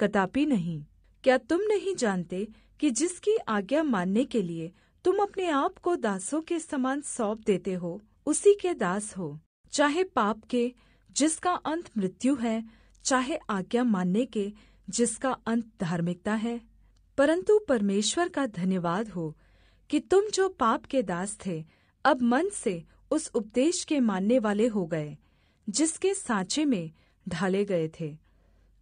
कदापि नहीं। क्या तुम नहीं जानते कि जिसकी आज्ञा मानने के लिए तुम अपने आप को दासों के समान सौंप देते हो, उसी के दास हो, चाहे पाप के जिसका अंत मृत्यु है, चाहे आज्ञा मानने के जिसका अंत धार्मिकता है। परंतु परमेश्वर का धन्यवाद हो कि तुम जो पाप के दास थे अब मन से उस उपदेश के मानने वाले हो गए जिसके सांचे में ढाले गए थे,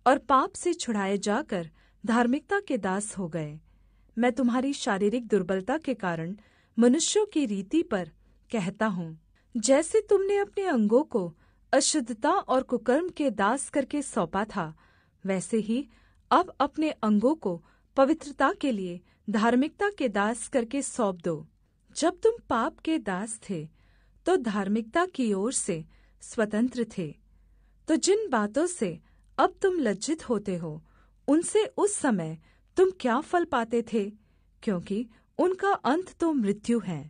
और पाप से छुड़ाए जाकर धार्मिकता के दास हो गए। मैं तुम्हारी शारीरिक दुर्बलता के कारण मनुष्यों की रीति पर कहता हूँ, जैसे तुमने अपने अंगों को अशुद्धता और कुकर्म के दास करके सौंपा था, वैसे ही अब अपने अंगों को पवित्रता के लिए धार्मिकता के दास करके सौंप दो। जब तुम पाप के दास थे तो धार्मिकता की ओर से स्वतंत्र थे। तो जिन बातों से अब तुम लज्जित होते हो, उनसे उस समय तुम क्या फल पाते थे? क्योंकि उनका अंत तो मृत्यु है।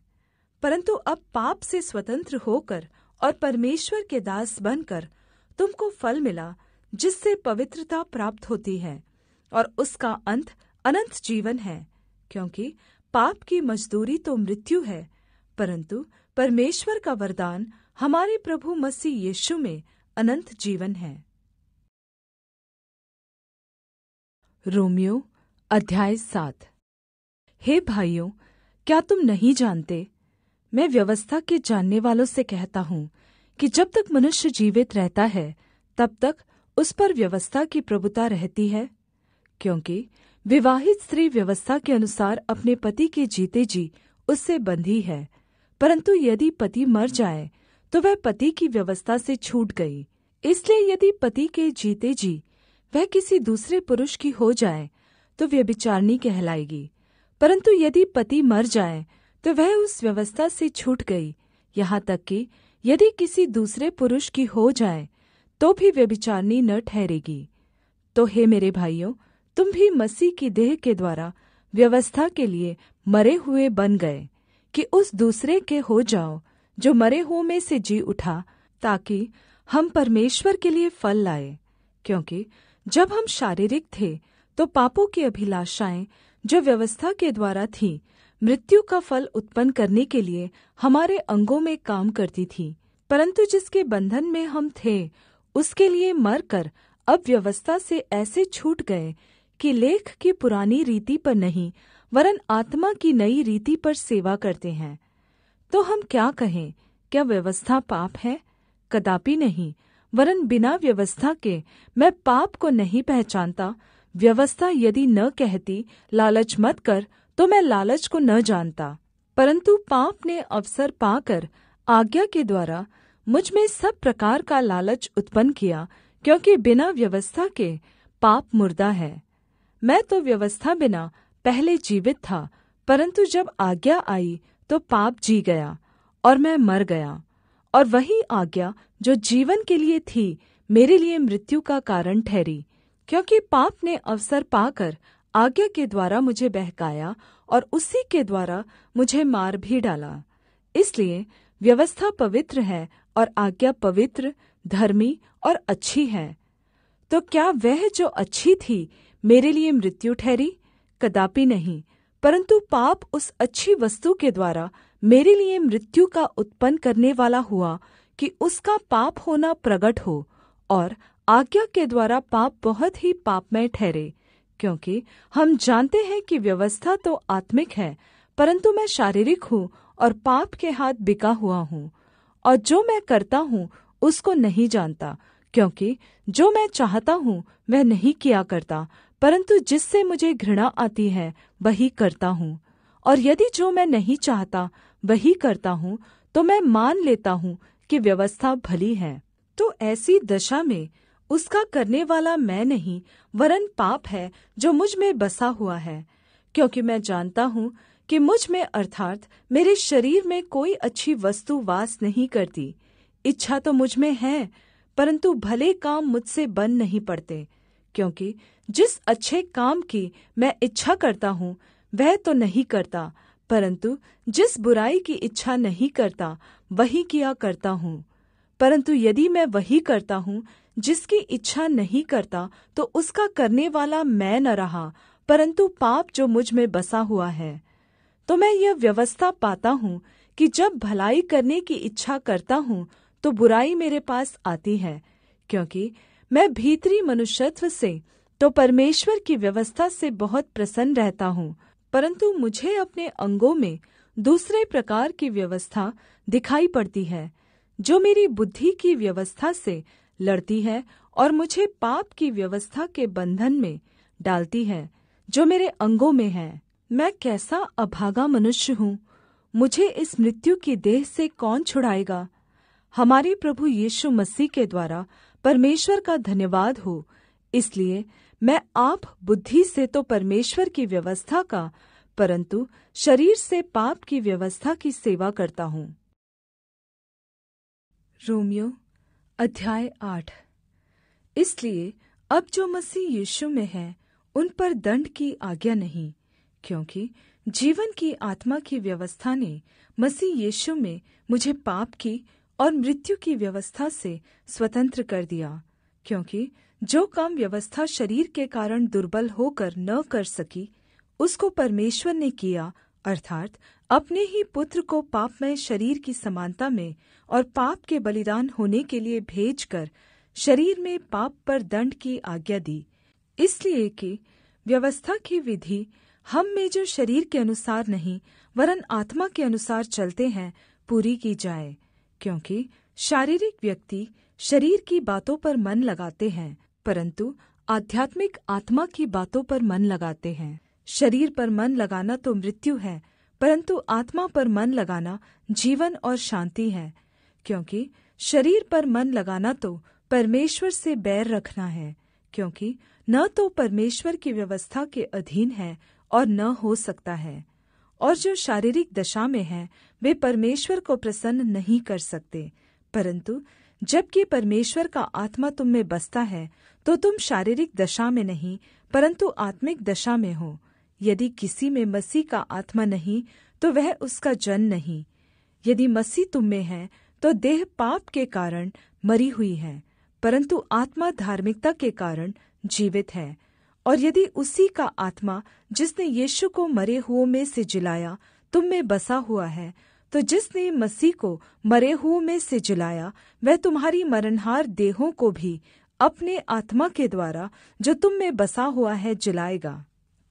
परंतु अब पाप से स्वतंत्र होकर और परमेश्वर के दास बनकर तुमको फल मिला, जिससे पवित्रता प्राप्त होती है, और उसका अंत अनंत जीवन है। क्योंकि पाप की मजदूरी तो मृत्यु है, परंतु परमेश्वर का वरदान हमारे प्रभु मसीह यीशु में अनंत जीवन है। रोमियो अध्याय 7। हे भाइयों, क्या तुम नहीं जानते? मैं व्यवस्था के जानने वालों से कहता हूँ कि जब तक मनुष्य जीवित रहता है, तब तक उस पर व्यवस्था की प्रभुता रहती है। क्योंकि विवाहित स्त्री व्यवस्था के अनुसार अपने पति के जीते जी उससे बंधी है, परंतु यदि पति मर जाए तो वह पति की व्यवस्था से छूट गई। इसलिए यदि पति के जीते जी वह किसी दूसरे पुरुष की हो जाए तो व्यभिचारिणी कहलाएगी, परंतु यदि पति मर जाए तो वह उस व्यवस्था से छूट गई। यहाँ तक कि यदि किसी दूसरे पुरुष की हो जाए तो भी व्यभिचारिणी न ठहरेगी। तो हे मेरे भाइयों, तुम भी मसीह की देह के द्वारा व्यवस्था के लिए मरे हुए बन गए कि उस दूसरे के हो जाओ जो मरे हुओं में से जी उठा, ताकि हम परमेश्वर के लिए फल लाए। क्योंकि जब हम शारीरिक थे तो पापों की अभिलाषाएं जो व्यवस्था के द्वारा थीं, मृत्यु का फल उत्पन्न करने के लिए हमारे अंगों में काम करती थी। परंतु जिसके बंधन में हम थे, उसके लिए मरकर अब व्यवस्था से ऐसे छूट गए कि लेख की पुरानी रीति पर नहीं, वरन आत्मा की नई रीति पर सेवा करते हैं। तो हम क्या कहें? क्या व्यवस्था पाप है? कदापि नहीं, वरन बिना व्यवस्था के मैं पाप को नहीं पहचानता। व्यवस्था यदि न कहती लालच मत कर, तो मैं लालच को न जानता। परंतु पाप ने अवसर पाकर आज्ञा के द्वारा मुझ में सब प्रकार का लालच उत्पन्न किया, क्योंकि बिना व्यवस्था के पाप मुर्दा है। मैं तो व्यवस्था बिना पहले जीवित था, परंतु जब आज्ञा आई तो पाप जी गया और मैं मर गया। और वही आज्ञा जो जीवन के लिए थी, मेरे लिए मृत्यु का कारण ठहरी। क्योंकि पाप ने अवसर पाकर आज्ञा के द्वारा मुझे बहकाया और उसी के द्वारा मुझे मार भी डाला। इसलिए व्यवस्था पवित्र है और आज्ञा पवित्र, धर्मी और अच्छी है। तो क्या वह जो अच्छी थी मेरे लिए मृत्यु ठहरी? कदापि नहीं, परंतु पाप उस अच्छी वस्तु के द्वारा मेरे लिए मृत्यु का उत्पन्न करने वाला हुआ कि उसका पाप होना प्रकट हो, और आज्ञा के द्वारा पाप बहुत ही पापमय ठहरे। क्योंकि हम जानते हैं कि व्यवस्था तो आत्मिक है, परंतु मैं शारीरिक हूँ और पाप के हाथ बिका हुआ हूँ। और जो मैं करता हूँ उसको नहीं जानता, क्योंकि जो मैं चाहता हूँ वह नहीं किया करता, परंतु जिससे मुझे घृणा आती है वही करता हूँ। और यदि जो मैं नहीं चाहता वही करता हूँ, तो मैं मान लेता हूँ कि व्यवस्था भली है। तो ऐसी दशा में उसका करने वाला मैं नहीं, वरन पाप है जो मुझ में बसा हुआ है। क्योंकि मैं जानता हूँ कि मुझ में, अर्थात मेरे शरीर में, कोई अच्छी वस्तु वास नहीं करती। इच्छा तो मुझ में है, परंतु भले काम मुझसे बन नहीं पड़ते। क्योंकि जिस अच्छे काम की मैं इच्छा करता हूँ वह तो नहीं करता, परंतु जिस बुराई की इच्छा नहीं करता वही किया करता हूँ। परंतु यदि मैं वही करता हूँ जिसकी इच्छा नहीं करता, तो उसका करने वाला मैं न रहा, परंतु पाप जो मुझ में बसा हुआ है। तो मैं यह व्यवस्था पाता हूँ कि जब भलाई करने की इच्छा करता हूँ तो बुराई मेरे पास आती है। क्योंकि मैं भीतरी मनुष्यत्व से तो परमेश्वर की व्यवस्था से बहुत प्रसन्न रहता हूँ, परंतु मुझे अपने अंगों में दूसरे प्रकार की व्यवस्था दिखाई पड़ती है, जो मेरी बुद्धि की व्यवस्था से लड़ती है और मुझे पाप की व्यवस्था के बंधन में डालती है, जो मेरे अंगों में है। मैं कैसा अभागा मनुष्य हूँ! मुझे इस मृत्यु की देह से कौन छुड़ाएगा? हमारे प्रभु यीशु मसीह के द्वारा परमेश्वर का धन्यवाद हो। इसलिए मैं आप बुद्धि से तो परमेश्वर की व्यवस्था का, परंतु शरीर से पाप की व्यवस्था की सेवा करता हूँ। रोमियो अध्याय 8। इसलिए अब जो मसीह यीशु में है उन पर दंड की आज्ञा नहीं, क्योंकि जीवन की आत्मा की व्यवस्था ने मसीह यीशु में मुझे पाप की और मृत्यु की व्यवस्था से स्वतंत्र कर दिया, क्योंकि जो काम व्यवस्था शरीर के कारण दुर्बल होकर न कर सकी उसको परमेश्वर ने किया, अर्थात अपने ही पुत्र को पापमय शरीर की समानता में और पाप के बलिदान होने के लिए भेजकर शरीर में पाप पर दंड की आज्ञा दी। इसलिए कि व्यवस्था की विधि हम में जो शरीर के अनुसार नहीं वरन आत्मा के अनुसार चलते हैं पूरी की जाए, क्योंकि शारीरिक व्यक्ति शरीर की बातों पर मन लगाते हैं परंतु आध्यात्मिक आत्मा की बातों पर मन लगाते हैं। शरीर पर मन लगाना तो मृत्यु है परंतु आत्मा पर मन लगाना जीवन और शांति है, क्योंकि शरीर पर मन लगाना तो परमेश्वर से बैर रखना है, क्योंकि न तो परमेश्वर की व्यवस्था के अधीन है और न हो सकता है। और जो शारीरिक दशा में हैं वे परमेश्वर को प्रसन्न नहीं कर सकते, परंतु जबकि परमेश्वर का आत्मा तुम में बसता है तो तुम शारीरिक दशा में नहीं परंतु आत्मिक दशा में हो। यदि किसी में मसीह का आत्मा नहीं तो वह उसका जन नहीं। यदि मसीह तुम में है तो देह पाप के कारण मरी हुई है परंतु आत्मा धार्मिकता के कारण जीवित है। और यदि उसी का आत्मा जिसने यीशु को मरे हुओं में से जिलाया तुम में बसा हुआ है, तो जिसने मसीह को मरे हुओं में से जिलाया वह तुम्हारी मरणहार देहों को भी अपने आत्मा के द्वारा जो तुम में बसा हुआ है जिलाएगा।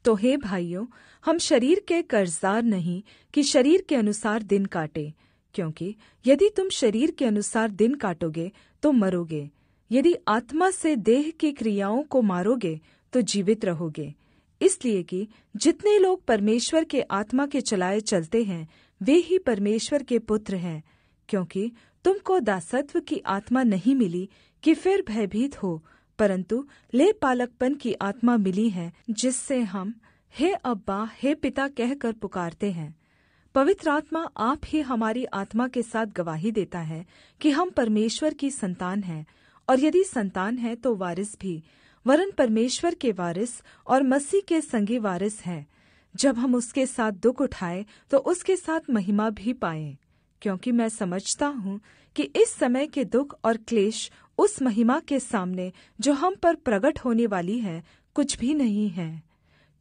तो हे भाइयों, हम शरीर के कर्जदार नहीं कि शरीर के अनुसार दिन काटे, क्योंकि यदि तुम शरीर के अनुसार दिन काटोगे तो मरोगे, यदि आत्मा से देह की क्रियाओं को मारोगे तो जीवित रहोगे। इसलिए कि जितने लोग परमेश्वर के आत्मा के चलाए चलते हैं वे ही परमेश्वर के पुत्र हैं, क्योंकि तुमको दासत्व की आत्मा नहीं मिली कि फिर भयभीत हो, परंतु ले पालकपन की आत्मा मिली है, जिससे हम हे अब्बा हे पिता कहकर पुकारते हैं। पवित्र आत्मा आप ही हमारी आत्मा के साथ गवाही देता है कि हम परमेश्वर की संतान हैं, और यदि संतान है तो वारिस भी, वरन परमेश्वर के वारिस और मसीह के संगी वारिस हैं, जब हम उसके साथ दुख उठाए तो उसके साथ महिमा भी पाएं। क्योंकि मैं समझता हूँ कि इस समय के दुख और क्लेश उस महिमा के सामने जो हम पर प्रकट होने वाली है कुछ भी नहीं है।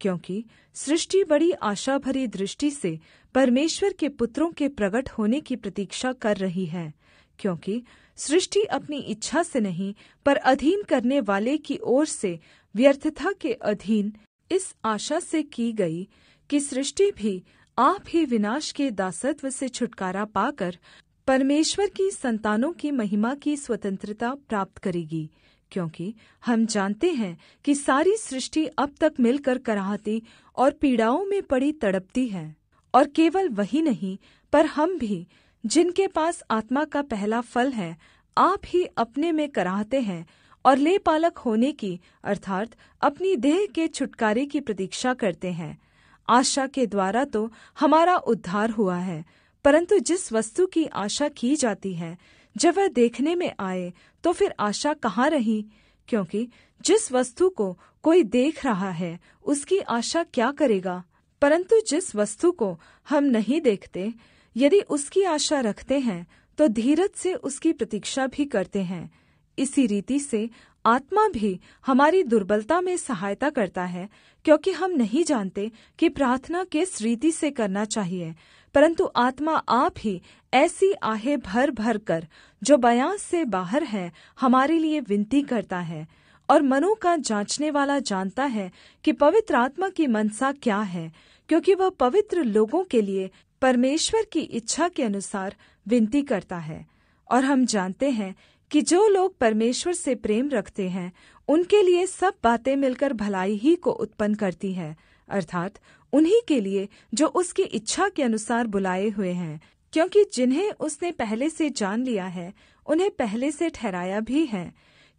क्योंकि सृष्टि बड़ी आशा भरी दृष्टि से परमेश्वर के पुत्रों के प्रकट होने की प्रतीक्षा कर रही है, क्योंकि सृष्टि अपनी इच्छा से नहीं पर अधीन करने वाले की ओर से व्यर्थता के अधीन इस आशा से की गई कि सृष्टि भी आप ही विनाश के दासत्व से छुटकारा पाकर परमेश्वर की संतानों की महिमा की स्वतंत्रता प्राप्त करेगी। क्योंकि हम जानते हैं कि सारी सृष्टि अब तक मिलकर कराहती और पीड़ाओं में पड़ी तड़पती है, और केवल वही नहीं पर हम भी जिनके पास आत्मा का पहला फल है आप ही अपने में कराहते हैं और ले पालक होने की अर्थात अपनी देह के छुटकारे की प्रतीक्षा करते हैं। आशा के द्वारा तो हमारा उद्धार हुआ है, परंतु जिस वस्तु की आशा की जाती है जब वह देखने में आए तो फिर आशा कहाँ रही? क्योंकि जिस वस्तु को कोई देख रहा है उसकी आशा क्या करेगा? परंतु जिस वस्तु को हम नहीं देखते यदि उसकी आशा रखते हैं तो धीरज से उसकी प्रतीक्षा भी करते हैं। इसी रीति से आत्मा भी हमारी दुर्बलता में सहायता करता है, क्योंकि हम नहीं जानते कि प्रार्थना किस रीति से करना चाहिए, परंतु आत्मा आप ही ऐसी आहें भर भर कर जो बयान से बाहर है हमारे लिए विनती करता है। और मनों का जांचने वाला जानता है कि पवित्र आत्मा की मनसा क्या है, क्योंकि वह पवित्र लोगों के लिए परमेश्वर की इच्छा के अनुसार विनती करता है। और हम जानते हैं कि जो लोग परमेश्वर से प्रेम रखते हैं उनके लिए सब बातें मिलकर भलाई ही को उत्पन्न करती है, अर्थात उन्हीं के लिए जो उसकी इच्छा के अनुसार बुलाए हुए हैं। क्योंकि जिन्हें उसने पहले से जान लिया है उन्हें पहले से ठहराया भी है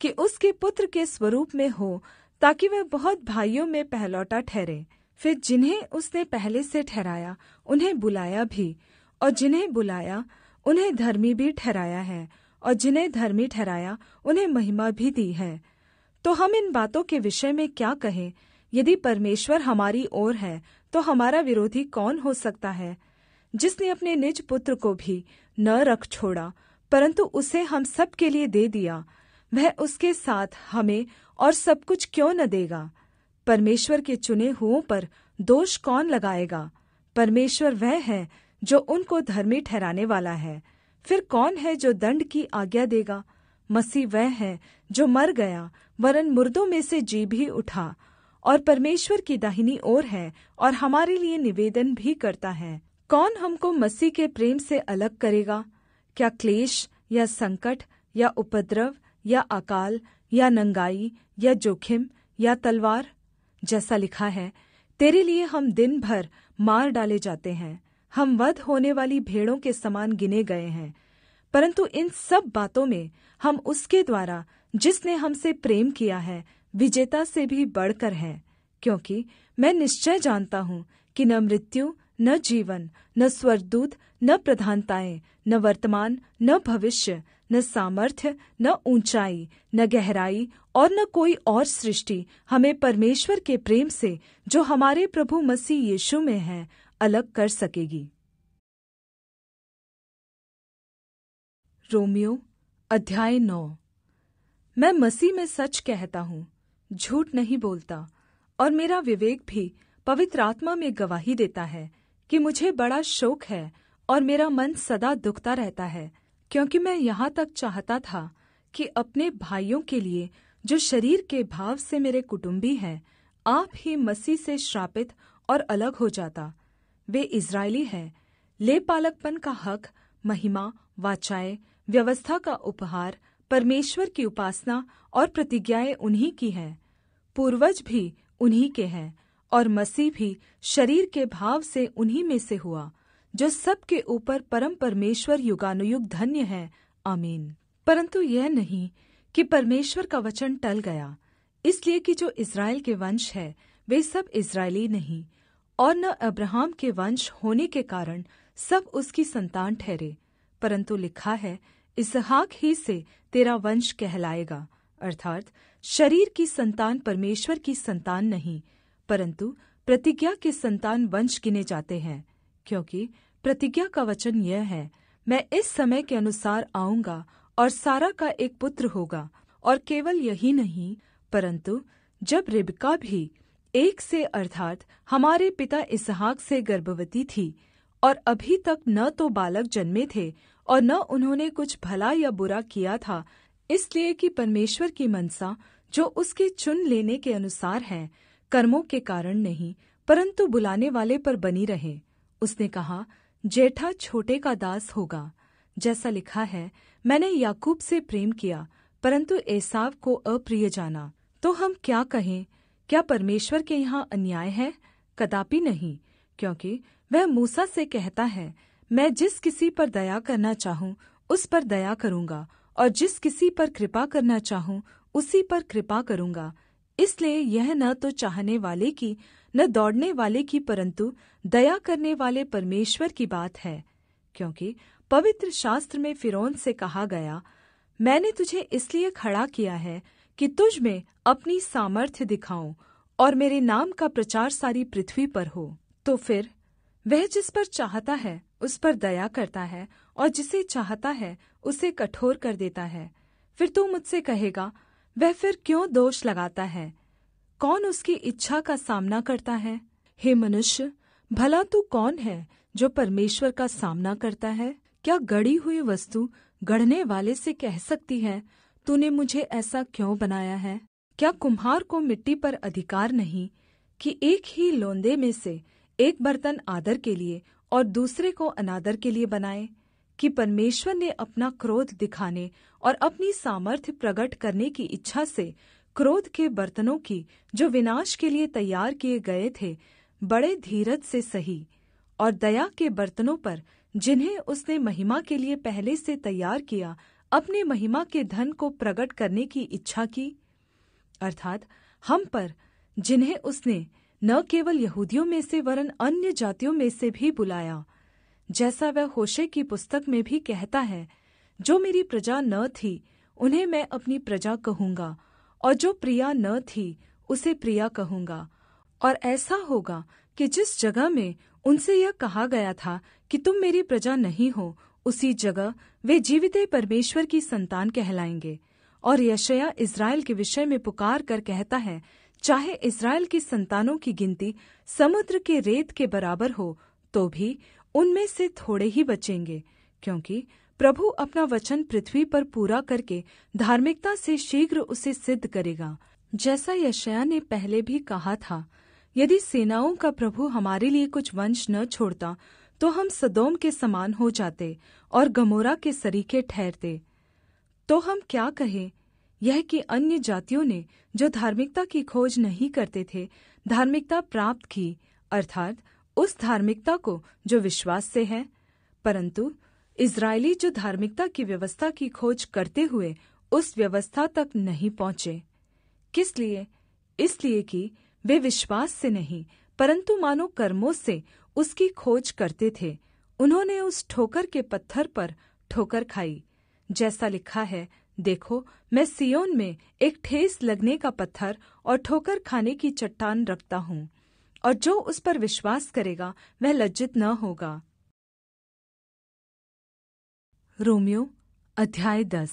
कि उसके पुत्र के स्वरूप में हो, ताकि वह बहुत भाइयों में पहलौठा ठहरे। फिर जिन्हें उसने पहले से ठहराया उन्हें बुलाया भी, और जिन्हें बुलाया उन्हें धर्मी भी ठहराया है, और जिन्हें धर्मी ठहराया उन्हें महिमा भी दी है। तो हम इन बातों के विषय में क्या कहें? यदि परमेश्वर हमारी ओर है तो हमारा विरोधी कौन हो सकता है, जिसने अपने निज पुत्र को भी न रख छोड़ा परंतु उसे हम सब के लिए दे दिया, वह उसके साथ हमें और सब कुछ क्यों न देगा। परमेश्वर के चुने हुओं पर दोष कौन लगाएगा? परमेश्वर वह है जो उनको धर्मी ठहराने वाला है। फिर कौन है जो दंड की आज्ञा देगा? मसीह वह है जो मर गया वरन मुर्दों में से जी भी उठा और परमेश्वर की दाहिनी ओर है और हमारे लिए निवेदन भी करता है। कौन हमको मसीह के प्रेम से अलग करेगा? क्या क्लेश या संकट या उपद्रव या अकाल या नंगाई या जोखिम या तलवार? जैसा लिखा है, तेरे लिए हम दिन भर मार डाले जाते हैं, हम वध होने वाली भेड़ों के समान गिने गए हैं। परंतु इन सब बातों में हम उसके द्वारा जिसने हमसे प्रेम किया है विजेता से भी बढ़कर हैं, क्योंकि मैं निश्चय जानता हूँ कि न मृत्यु, न जीवन, न स्वर्गदूत, न प्रधानताएं, न वर्तमान, न भविष्य, न सामर्थ्य, न ऊंचाई, न गहराई और न कोई और सृष्टि हमें परमेश्वर के प्रेम से जो हमारे प्रभु मसीह यीशु में है अलग कर सकेगी। रोमियो अध्याय 9। मैं मसीह में सच कहता हूँ, झूठ नहीं बोलता, और मेरा विवेक भी पवित्र आत्मा में गवाही देता है कि मुझे बड़ा शोक है और मेरा मन सदा दुखता रहता है, क्योंकि मैं यहाँ तक चाहता था कि अपने भाइयों के लिए जो शरीर के भाव से मेरे कुटुंबी हैं, आप ही मसीह से श्रापित और अलग हो जाता। वे इजरायली हैं, लेपालकपन का हक, महिमा, वाचाएं, व्यवस्था का उपहार, परमेश्वर की उपासना और प्रतिज्ञाएं उन्हीं की हैं, पूर्वज भी उन्हीं के हैं और मसीह भी शरीर के भाव से उन्हीं में से हुआ, जो सब के ऊपर परम परमेश्वर युगानुयुग धन्य है। आमीन। परंतु यह नहीं कि परमेश्वर का वचन टल गया, इसलिए कि जो इस्राएल के वंश है वे सब इस्राएली नहीं और न अब्राहम के वंश होने के कारण सब उसकी संतान ठहरे, परंतु लिखा है, इसहाक ही से तेरा वंश कहलाएगा, अर्थात शरीर की संतान परमेश्वर की संतान नहीं परंतु प्रतिज्ञा के संतान वंश गिने जाते हैं। क्योंकि प्रतिज्ञा का वचन यह है, मैं इस समय के अनुसार आऊंगा और सारा का एक पुत्र होगा। और केवल यही नहीं, परंतु जब रिबका भी एक से अर्थात हमारे पिता इसहाक से गर्भवती थी और अभी तक न तो बालक जन्मे थे और न उन्होंने कुछ भला या बुरा किया था, इसलिए कि परमेश्वर की मनसा जो उसके चुन लेने के अनुसार है कर्मों के कारण नहीं परंतु बुलाने वाले पर बनी रहे, उसने कहा, जेठा छोटे का दास होगा। जैसा लिखा है, मैंने याकूब से प्रेम किया परंतु एसाव को अप्रिय जाना। तो हम क्या कहें? क्या परमेश्वर के यहाँ अन्याय है? कदापि नहीं, क्योंकि वह मूसा से कहता है, मैं जिस किसी पर दया करना चाहूँ उस पर दया करूँगा और जिस किसी पर कृपा करना चाहूँ उसी पर कृपा करूँगा। इसलिए यह न तो चाहने वाले की न दौड़ने वाले की परंतु दया करने वाले परमेश्वर की बात है। क्योंकि पवित्र शास्त्र में फिरौन से कहा गया, मैंने तुझे इसलिए खड़ा किया है कि तुझ में अपनी सामर्थ्य दिखाऊं और मेरे नाम का प्रचार सारी पृथ्वी पर हो। तो फिर वह जिस पर चाहता है उस पर दया करता है और जिसे चाहता है उसे कठोर कर देता है। फिर तू मुझसे कहेगा, वह फिर क्यों दोष लगाता है? कौन उसकी इच्छा का सामना करता है? हे मनुष्य, भला तू कौन है जो परमेश्वर का सामना करता है? क्या गढ़ी हुई वस्तु गढ़ने वाले से कह सकती है, तूने मुझे ऐसा क्यों बनाया है? क्या कुम्हार को मिट्टी पर अधिकार नहीं कि एक ही लोंदे में से एक बर्तन आदर के लिए और दूसरे को अनादर के लिए बनाए? कि परमेश्वर ने अपना क्रोध दिखाने और अपनी सामर्थ्य प्रकट करने की इच्छा से क्रोध के बर्तनों की जो विनाश के लिए तैयार किए गए थे बड़े धीरज से सही, और दया के बर्तनों पर जिन्हें उसने महिमा के लिए पहले से तैयार किया अपने महिमा के धन को प्रकट करने की इच्छा की, अर्थात हम पर जिन्हें उसने न केवल यहूदियों में से वरन अन्य जातियों में से भी बुलाया। जैसा वह होशे की पुस्तक में भी कहता है, जो मेरी प्रजा न थी उन्हें मैं अपनी प्रजा कहूँगा और जो प्रिया न थी उसे प्रिया कहूँगा और ऐसा होगा कि जिस जगह में उनसे यह कहा गया था कि तुम मेरी प्रजा नहीं हो, उसी जगह वे जीविते परमेश्वर की संतान कहलाएंगे। और यशाया इस्राएल के विषय में पुकार कर कहता है, चाहे इस्राएल की संतानों की गिनती समुद्र के रेत के बराबर हो तो भी उनमें से थोड़े ही बचेंगे, क्योंकि प्रभु अपना वचन पृथ्वी पर पूरा करके धार्मिकता से शीघ्र उसे सिद्ध करेगा। जैसा यशाया ने पहले भी कहा था, यदि सेनाओं का प्रभु हमारे लिए कुछ वंश न छोड़ता तो हम सदोम के समान हो जाते और गमोरा के सरीखे ठहरते। तो हम क्या कहें? यह कि अन्य जातियों ने, जो धार्मिकता की खोज नहीं करते थे, धार्मिकता प्राप्त की, अर्थात उस धार्मिकता को जो विश्वास से है। परंतु इस्राएली जो धार्मिकता की व्यवस्था की खोज करते हुए उस व्यवस्था तक नहीं पहुँचे। किस लिए? इसलिए कि वे विश्वास से नहीं परंतु मानो कर्मों से उसकी खोज करते थे। उन्होंने उस ठोकर के पत्थर पर ठोकर खाई। जैसा लिखा है, देखो, मैं सियोन में एक ठेस लगने का पत्थर और ठोकर खाने की चट्टान रखता हूँ, और जो उस पर विश्वास करेगा वह लज्जित न होगा। रोमियो अध्याय 10।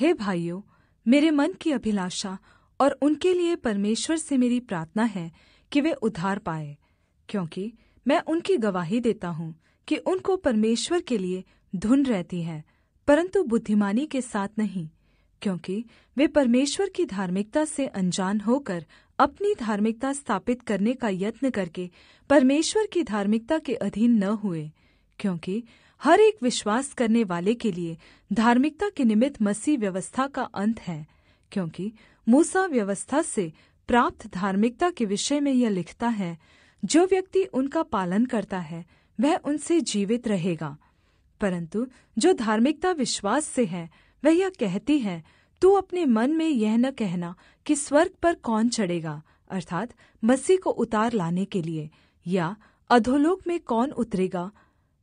हे भाइयों, मेरे मन की अभिलाषा और उनके लिए परमेश्वर से मेरी प्रार्थना है कि वे उद्धार पाए, क्योंकि मैं उनकी गवाही देता हूँ कि उनको परमेश्वर के लिए धुन रहती है, परंतु बुद्धिमानी के साथ नहीं, क्योंकि वे परमेश्वर की धार्मिकता से अनजान होकर अपनी धार्मिकता स्थापित करने का यत्न करके परमेश्वर की धार्मिकता के अधीन न हुए। क्योंकि हर एक विश्वास करने वाले के लिए धार्मिकता के निमित्त मसीह व्यवस्था का अंत है, क्योंकि मूसा व्यवस्था से प्राप्त धार्मिकता के विषय में यह लिखता है, जो व्यक्ति उनका पालन करता है वह उनसे जीवित रहेगा। परंतु जो धार्मिकता विश्वास से है वह यह कहती है, तू अपने मन में यह न कहना कि स्वर्ग पर कौन चढ़ेगा, अर्थात मसीह को उतार लाने के लिए, या अधोलोक में कौन उतरेगा,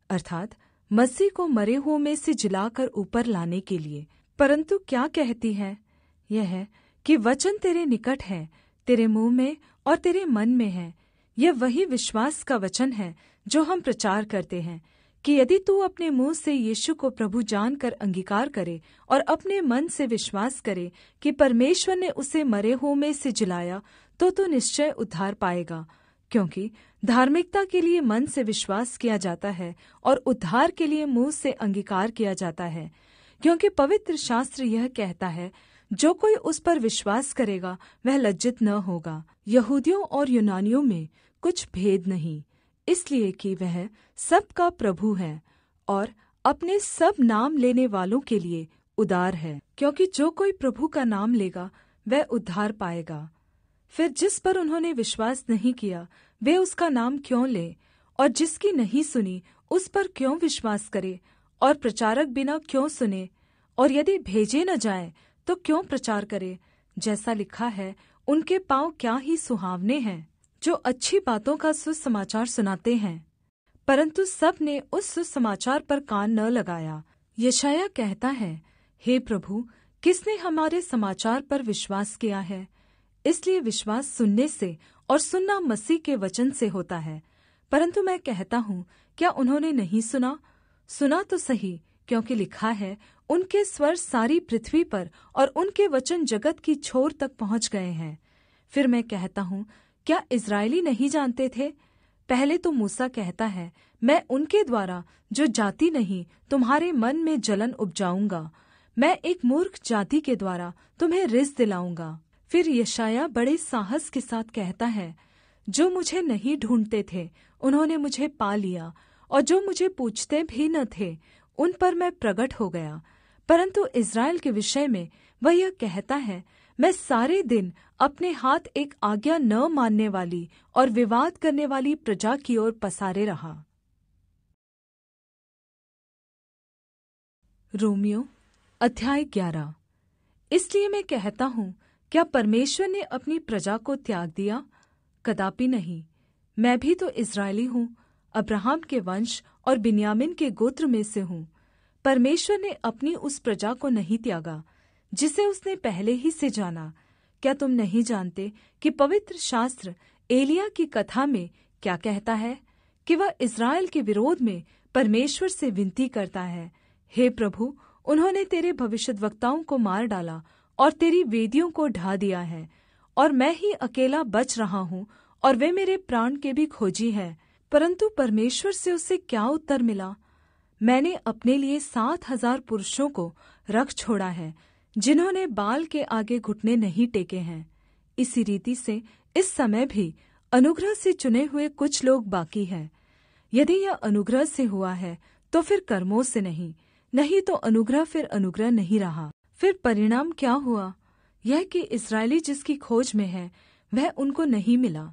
अर्थात मसीह को मरे हुओं में से जिलाकर ऊपर लाने के लिए। परंतु क्या कहती है? यह है कि वचन तेरे निकट है, तेरे मुँह में और तेरे मन में है। यह वही विश्वास का वचन है जो हम प्रचार करते हैं, कि यदि तू अपने मुँह से यीशु को प्रभु जानकर अंगीकार करे और अपने मन से विश्वास करे कि परमेश्वर ने उसे मरे हुओं में से जिलाया, तो तू निश्चय उद्धार पाएगा। क्योंकि धार्मिकता के लिए मन से विश्वास किया जाता है और उद्धार के लिए मुँह से अंगीकार किया जाता है, क्योंकि पवित्र शास्त्र यह कहता है, जो कोई उस पर विश्वास करेगा वह लज्जित न होगा। यहूदियों और यूनानियों में कुछ भेद नहीं, इसलिए कि वह सब का प्रभु है और अपने सब नाम लेने वालों के लिए उदार है, क्योंकि जो कोई प्रभु का नाम लेगा वह उद्धार पाएगा। फिर जिस पर उन्होंने विश्वास नहीं किया वे उसका नाम क्यों ले, और जिसकी नहीं सुनी उस पर क्यों विश्वास करे, और प्रचारक बिना क्यों सुने, और यदि भेजे न जाए तो क्यों प्रचार करे? जैसा लिखा है, उनके पाँव क्या ही सुहावने हैं, जो अच्छी बातों का सुसमाचार सुनाते हैं, परंतु सब ने उस सुसमाचार पर कान न लगाया। यशाया कहता है, हे प्रभु, किसने हमारे समाचार पर विश्वास किया है? इसलिए विश्वास सुनने से, और सुनना मसीह के वचन से होता है। परंतु मैं कहता हूँ, क्या उन्होंने नहीं सुना? सुना तो सही, क्योंकि लिखा है, उनके स्वर सारी पृथ्वी पर और उनके वचन जगत की छोर तक पहुँच गए हैं। फिर मैं कहता हूँ, क्या इस्राएली नहीं जानते थे? पहले तो मूसा कहता है, मैं उनके द्वारा, जो जाति नहीं, तुम्हारे मन में जलन उपजाऊंगा, मैं एक मूर्ख जाति के द्वारा तुम्हें रिस दिलाऊंगा। फिर यशाया बड़े साहस के साथ कहता है, जो मुझे नहीं ढूंढते थे उन्होंने मुझे पा लिया, और जो मुझे पूछते भी न थे उन पर मैं प्रकट हो गया। परंतु इस्राएल के विषय में वह यह कहता है, मैं सारे दिन अपने हाथ एक आज्ञा न मानने वाली और विवाद करने वाली प्रजा की ओर पसारे रहा। रोमियो अध्याय 11। इसलिए मैं कहता हूँ, क्या परमेश्वर ने अपनी प्रजा को त्याग दिया? कदापि नहीं। मैं भी तो इस्राएली हूँ, अब्राहम के वंश और बिन्यामीन के गोत्र में से हूँ। परमेश्वर ने अपनी उस प्रजा को नहीं त्यागा जिसे उसने पहले ही से जाना। क्या तुम नहीं जानते कि पवित्र शास्त्र एलिय्याह की कथा में क्या कहता है कि वह इस्राएल के विरोध में परमेश्वर से विनती करता है, हे प्रभु, उन्होंने तेरे भविष्यद्वक्ताओं को मार डाला और तेरी वेदियों को ढा दिया है, और मैं ही अकेला बच रहा हूँ और वे मेरे प्राण के भी खोजी हैं। परंतु परमेश्वर से उसे क्या उत्तर मिला? मैंने अपने लिए 7,000 पुरुषों को रख छोड़ा है, जिन्होंने बाल के आगे घुटने नहीं टेके हैं। इसी रीति से इस समय भी अनुग्रह से चुने हुए कुछ लोग बाकी हैं। यदि यह अनुग्रह से हुआ है तो फिर कर्मों से नहीं, नहीं तो अनुग्रह फिर अनुग्रह नहीं रहा। फिर परिणाम क्या हुआ? यह कि इस्राएली जिसकी खोज में है वह उनको नहीं मिला,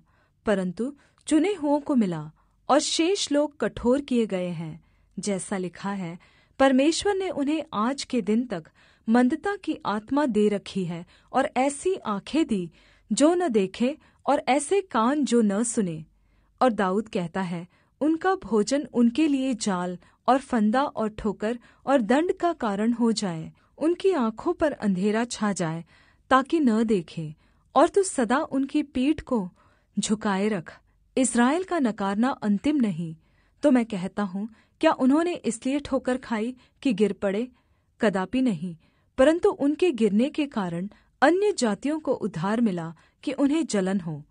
परंतु चुने हुओं को मिला, और शेष लोग कठोर किए गए हैं। जैसा लिखा है, परमेश्वर ने उन्हें आज के दिन तक मंदता की आत्मा दे रखी है, और ऐसी आँखें दी जो न देखे, और ऐसे कान जो न सुने। और दाऊद कहता है, उनका भोजन उनके लिए जाल और फंदा और ठोकर और दंड का कारण हो जाए। उनकी आँखों पर अंधेरा छा जाए ताकि न देखें, और तू सदा उनकी पीठ को झुकाए रख। इस्राएल का नकारना अंतिम नहीं। तो मैं कहता हूँ, क्या उन्होंने इसलिए ठोकर खाई कि गिर पड़े? कदापि नहीं, परंतु उनके गिरने के कारण अन्य जातियों को उद्धार मिला कि उन्हें जलन हो।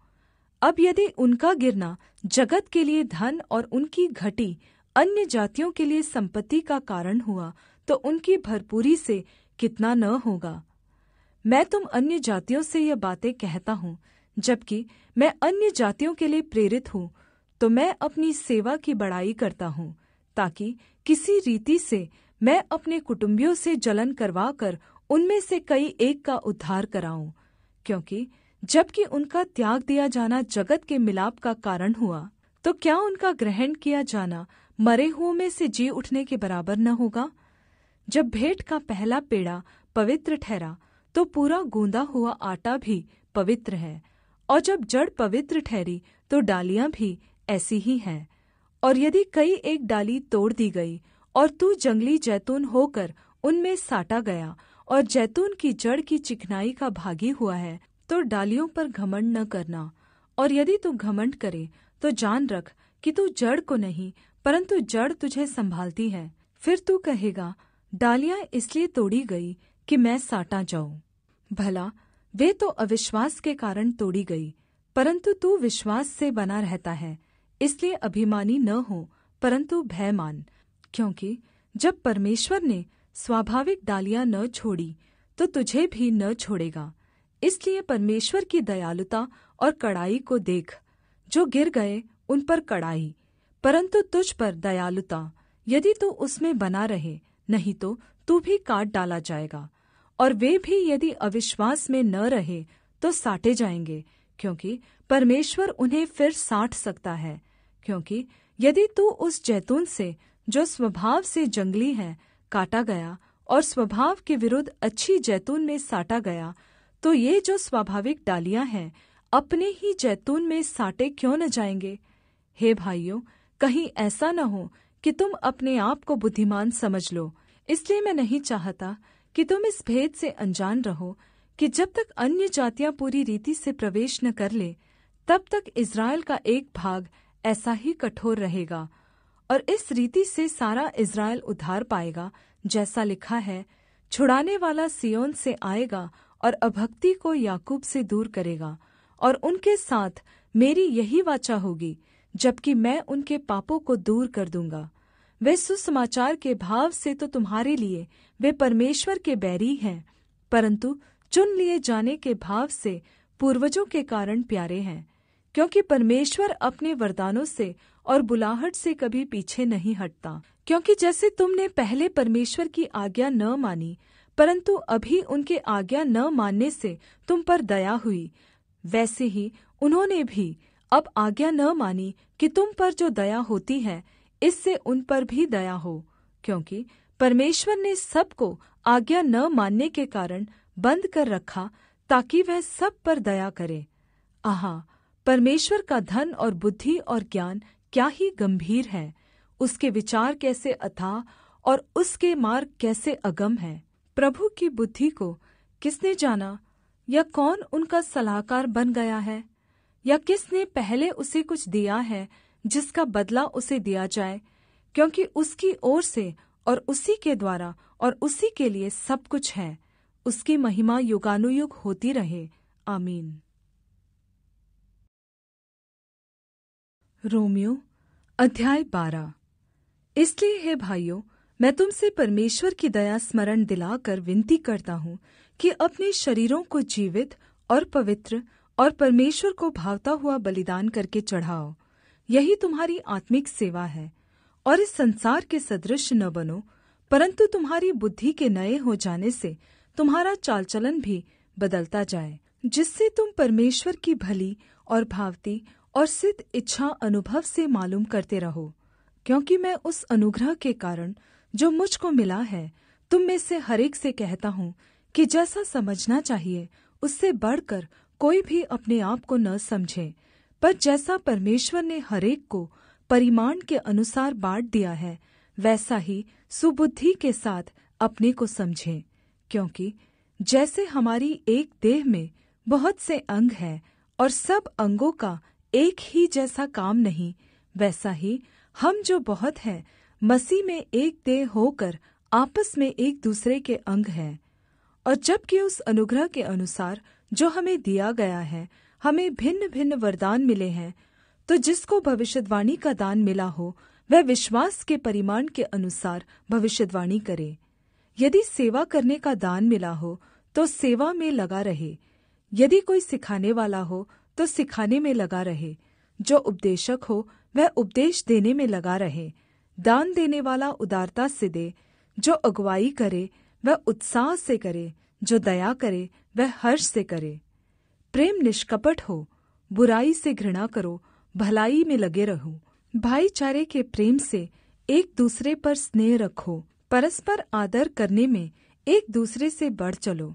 अब यदि उनका गिरना जगत के लिए धन और उनकी घटी अन्य जातियों के लिए संपत्ति का कारण हुआ, तो उनकी भरपूरी से कितना न होगा। मैं तुम अन्य जातियों से यह बातें कहता हूँ, जबकि मैं अन्य जातियों के लिए प्रेरित हूँ, तो मैं अपनी सेवा की बड़ाई करता हूँ, ताकि किसी रीति से मैं अपने कुटुंबियों से जलन करवा कर उनमें से कई एक का उद्धार कराऊं, क्योंकि जबकि उनका त्याग दिया जाना जगत के मिलाप का कारण हुआ, तो क्या उनका ग्रहण किया जाना मरे हुओं में से जी उठने के बराबर न होगा? जब भेंट का पहला पेड़ा पवित्र ठहरा, तो पूरा गूंदा हुआ आटा भी पवित्र है, और जब जड़ पवित्र ठहरी तो डालियां भी ऐसी ही हैं। और यदि कई एक डाली तोड़ दी गई, और तू जंगली जैतून होकर उनमें साटा गया, और जैतून की जड़ की चिकनाई का भागी हुआ है, तो डालियों पर घमंड न करना। और यदि तू घमंड करे, तो जान रख कि तू जड़ को नहीं, परंतु जड़ तुझे संभालती है। फिर तू कहेगा, डालियां इसलिए तोड़ी गई कि मैं साटा जाऊं। भला वे तो अविश्वास के कारण तोड़ी गई, परंतु तू विश्वास से बना रहता है। इसलिए अभिमानी न हो, परंतु भय मान, क्योंकि जब परमेश्वर ने स्वाभाविक डालियां न छोड़ी, तो तुझे भी न छोड़ेगा। इसलिए परमेश्वर की दयालुता और कड़ाई को देख। जो गिर गए उन पर कड़ाई, परंतु तुझ पर दयालुता। यदि तू उसमें बना रहे, नहीं तो तू भी काट डाला जाएगा। और वे भी यदि अविश्वास में न रहे, तो साटे जाएंगे, क्योंकि परमेश्वर उन्हें फिर साट सकता है। क्योंकि यदि तू उस जैतून से, जो स्वभाव से जंगली है, काटा गया और स्वभाव के विरुद्ध अच्छी जैतून में साटा गया, तो ये जो स्वाभाविक डालियां हैं, अपने ही जैतून में साटे क्यों न जाएंगे? हे भाइयों, कहीं ऐसा न हो कि तुम अपने आप को बुद्धिमान समझ लो। इसलिए मैं नहीं चाहता कि तुम इस भेद से अनजान रहो कि जब तक अन्य जातियां पूरी रीति से प्रवेश न कर ले, तब तक इज़राइल का एक भाग ऐसा ही कठोर रहेगा, और इस रीति से सारा इज़राइल उद्धार पाएगा। जैसा लिखा है, छुड़ाने वाला सियोन से आएगा और अभक्ति को याकूब से दूर करेगा, और उनके साथ मेरी यही वाचा होगी, जबकि मैं उनके पापों को दूर कर दूंगा। वे सुसमाचार के भाव से तो तुम्हारे लिए वे परमेश्वर के बैरी हैं, परंतु चुन लिए जाने के भाव से पूर्वजों के कारण प्यारे हैं। क्योंकि परमेश्वर अपने वरदानों से और बुलाहट से कभी पीछे नहीं हटता। क्योंकि जैसे तुमने पहले परमेश्वर की आज्ञा न मानी, परंतु अभी उनके आज्ञा न मानने से तुम पर दया हुई, वैसे ही उन्होंने भी अब आज्ञा न मानी कि तुम पर जो दया होती है, इससे उन पर भी दया हो। क्योंकि परमेश्वर ने सबको आज्ञा न मानने के कारण बंद कर रखा, ताकि वह सब पर दया करे। आहा, परमेश्वर का धन और बुद्धि और ज्ञान क्या ही गंभीर है! उसके विचार कैसे अथाह और उसके मार्ग कैसे अगम है! प्रभु की बुद्धि को किसने जाना? या कौन उनका सलाहकार बन गया है? या किसने पहले उसे कुछ दिया है जिसका बदला उसे दिया जाए, क्योंकि उसकी ओर से और उसी के द्वारा और उसी के लिए सब कुछ है। उसकी महिमा युगानुयुग होती रहे। आमीन। रोमियो अध्याय 12। इसलिए हे भाइयों, मैं तुमसे परमेश्वर की दया स्मरण दिलाकर विनती करता हूँ कि अपने शरीरों को जीवित और पवित्र और परमेश्वर को भावता हुआ बलिदान करके चढ़ाओ, यही तुम्हारी आत्मिक सेवा है। और इस संसार के सदृश न बनो, परंतु तुम्हारी बुद्धि के नए हो जाने से तुम्हारा चालचलन भी बदलता जाए, जिससे तुम परमेश्वर की भली और भावती और सिद्ध इच्छा अनुभव से मालूम करते रहो। क्योंकि मैं उस अनुग्रह के कारण जो मुझको मिला है तुम में से हर एक से कहता हूँ कि जैसा समझना चाहिए उससे बढ़कर कोई भी अपने आप को न समझे, पर जैसा परमेश्वर ने हर एक को परिमाण के अनुसार बांट दिया है वैसा ही सुबुद्धि के साथ अपने को समझें। क्योंकि जैसे हमारी एक देह में बहुत से अंग हैं और सब अंगों का एक ही जैसा काम नहीं, वैसा ही हम जो बहुत हैं मसीह में एक देह होकर आपस में एक दूसरे के अंग हैं। और जबकि उस अनुग्रह के अनुसार जो हमें दिया गया है हमें भिन्न भिन्न वरदान मिले हैं, तो जिसको भविष्यद्वाणी का दान मिला हो वह विश्वास के परिमाण के अनुसार भविष्यद्वाणी करे। यदि सेवा करने का दान मिला हो तो सेवा में लगा रहे। यदि कोई सिखाने वाला हो तो सिखाने में लगा रहे। जो उपदेशक हो वह उपदेश देने में लगा रहे। दान देने वाला उदारता से दे। जो अगुवाई करे वह उत्साह से करे। जो दया करे वह हर्ष से करे। प्रेम निष्कपट हो। बुराई से घृणा करो, भलाई में लगे रहो। भाईचारे के प्रेम से एक दूसरे पर स्नेह रखो। परस्पर आदर करने में एक दूसरे से बढ़ चलो।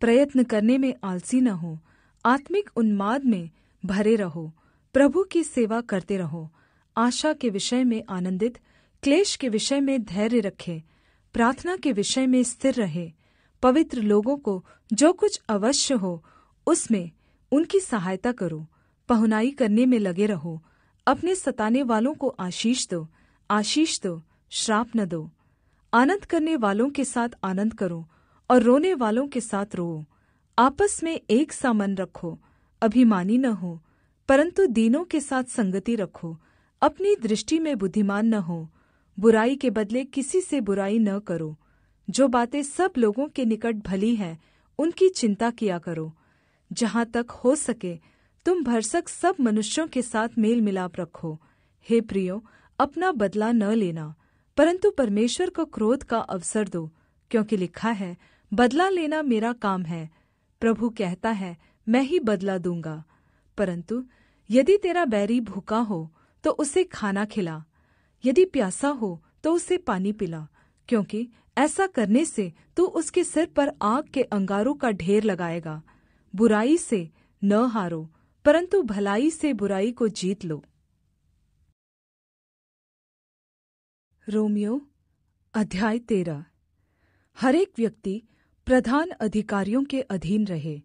प्रयत्न करने में आलसी न हो। आत्मिक उन्माद में भरे रहो। प्रभु की सेवा करते रहो। आशा के विषय में आनंदित, क्लेश के विषय में धैर्य रखें, प्रार्थना के विषय में स्थिर रहे। पवित्र लोगों को जो कुछ अवश्य हो उसमें उनकी सहायता करो। पहुनाई करने में लगे रहो। अपने सताने वालों को आशीष दो, आशीष दो, श्राप न दो। आनंद करने वालों के साथ आनंद करो और रोने वालों के साथ रोओ। आपस में एक सा मन रखो। अभिमानी न हो, परंतु दीनों के साथ संगति रखो। अपनी दृष्टि में बुद्धिमान न हो। बुराई के बदले किसी से बुराई न करो। जो बातें सब लोगों के निकट भली हैं उनकी चिंता किया करो। जहाँ तक हो सके तुम भरसक सब मनुष्यों के साथ मेल मिलाप रखो। हे प्रियो, अपना बदला न लेना, परंतु परमेश्वर को क्रोध का अवसर दो, क्योंकि लिखा है, बदला लेना मेरा काम है, प्रभु कहता है, मैं ही बदला दूंगा। परंतु यदि तेरा बैरी भूखा हो तो उसे खाना खिला, यदि प्यासा हो तो उसे पानी पिला, क्योंकि ऐसा करने से तू उसके सिर पर आग के अंगारों का ढेर लगाएगा। बुराई से न हारो, परंतु भलाई से बुराई को जीत लो। रोमियो अध्याय 13। हर एक व्यक्ति प्रधान अधिकारियों के अधीन रहे,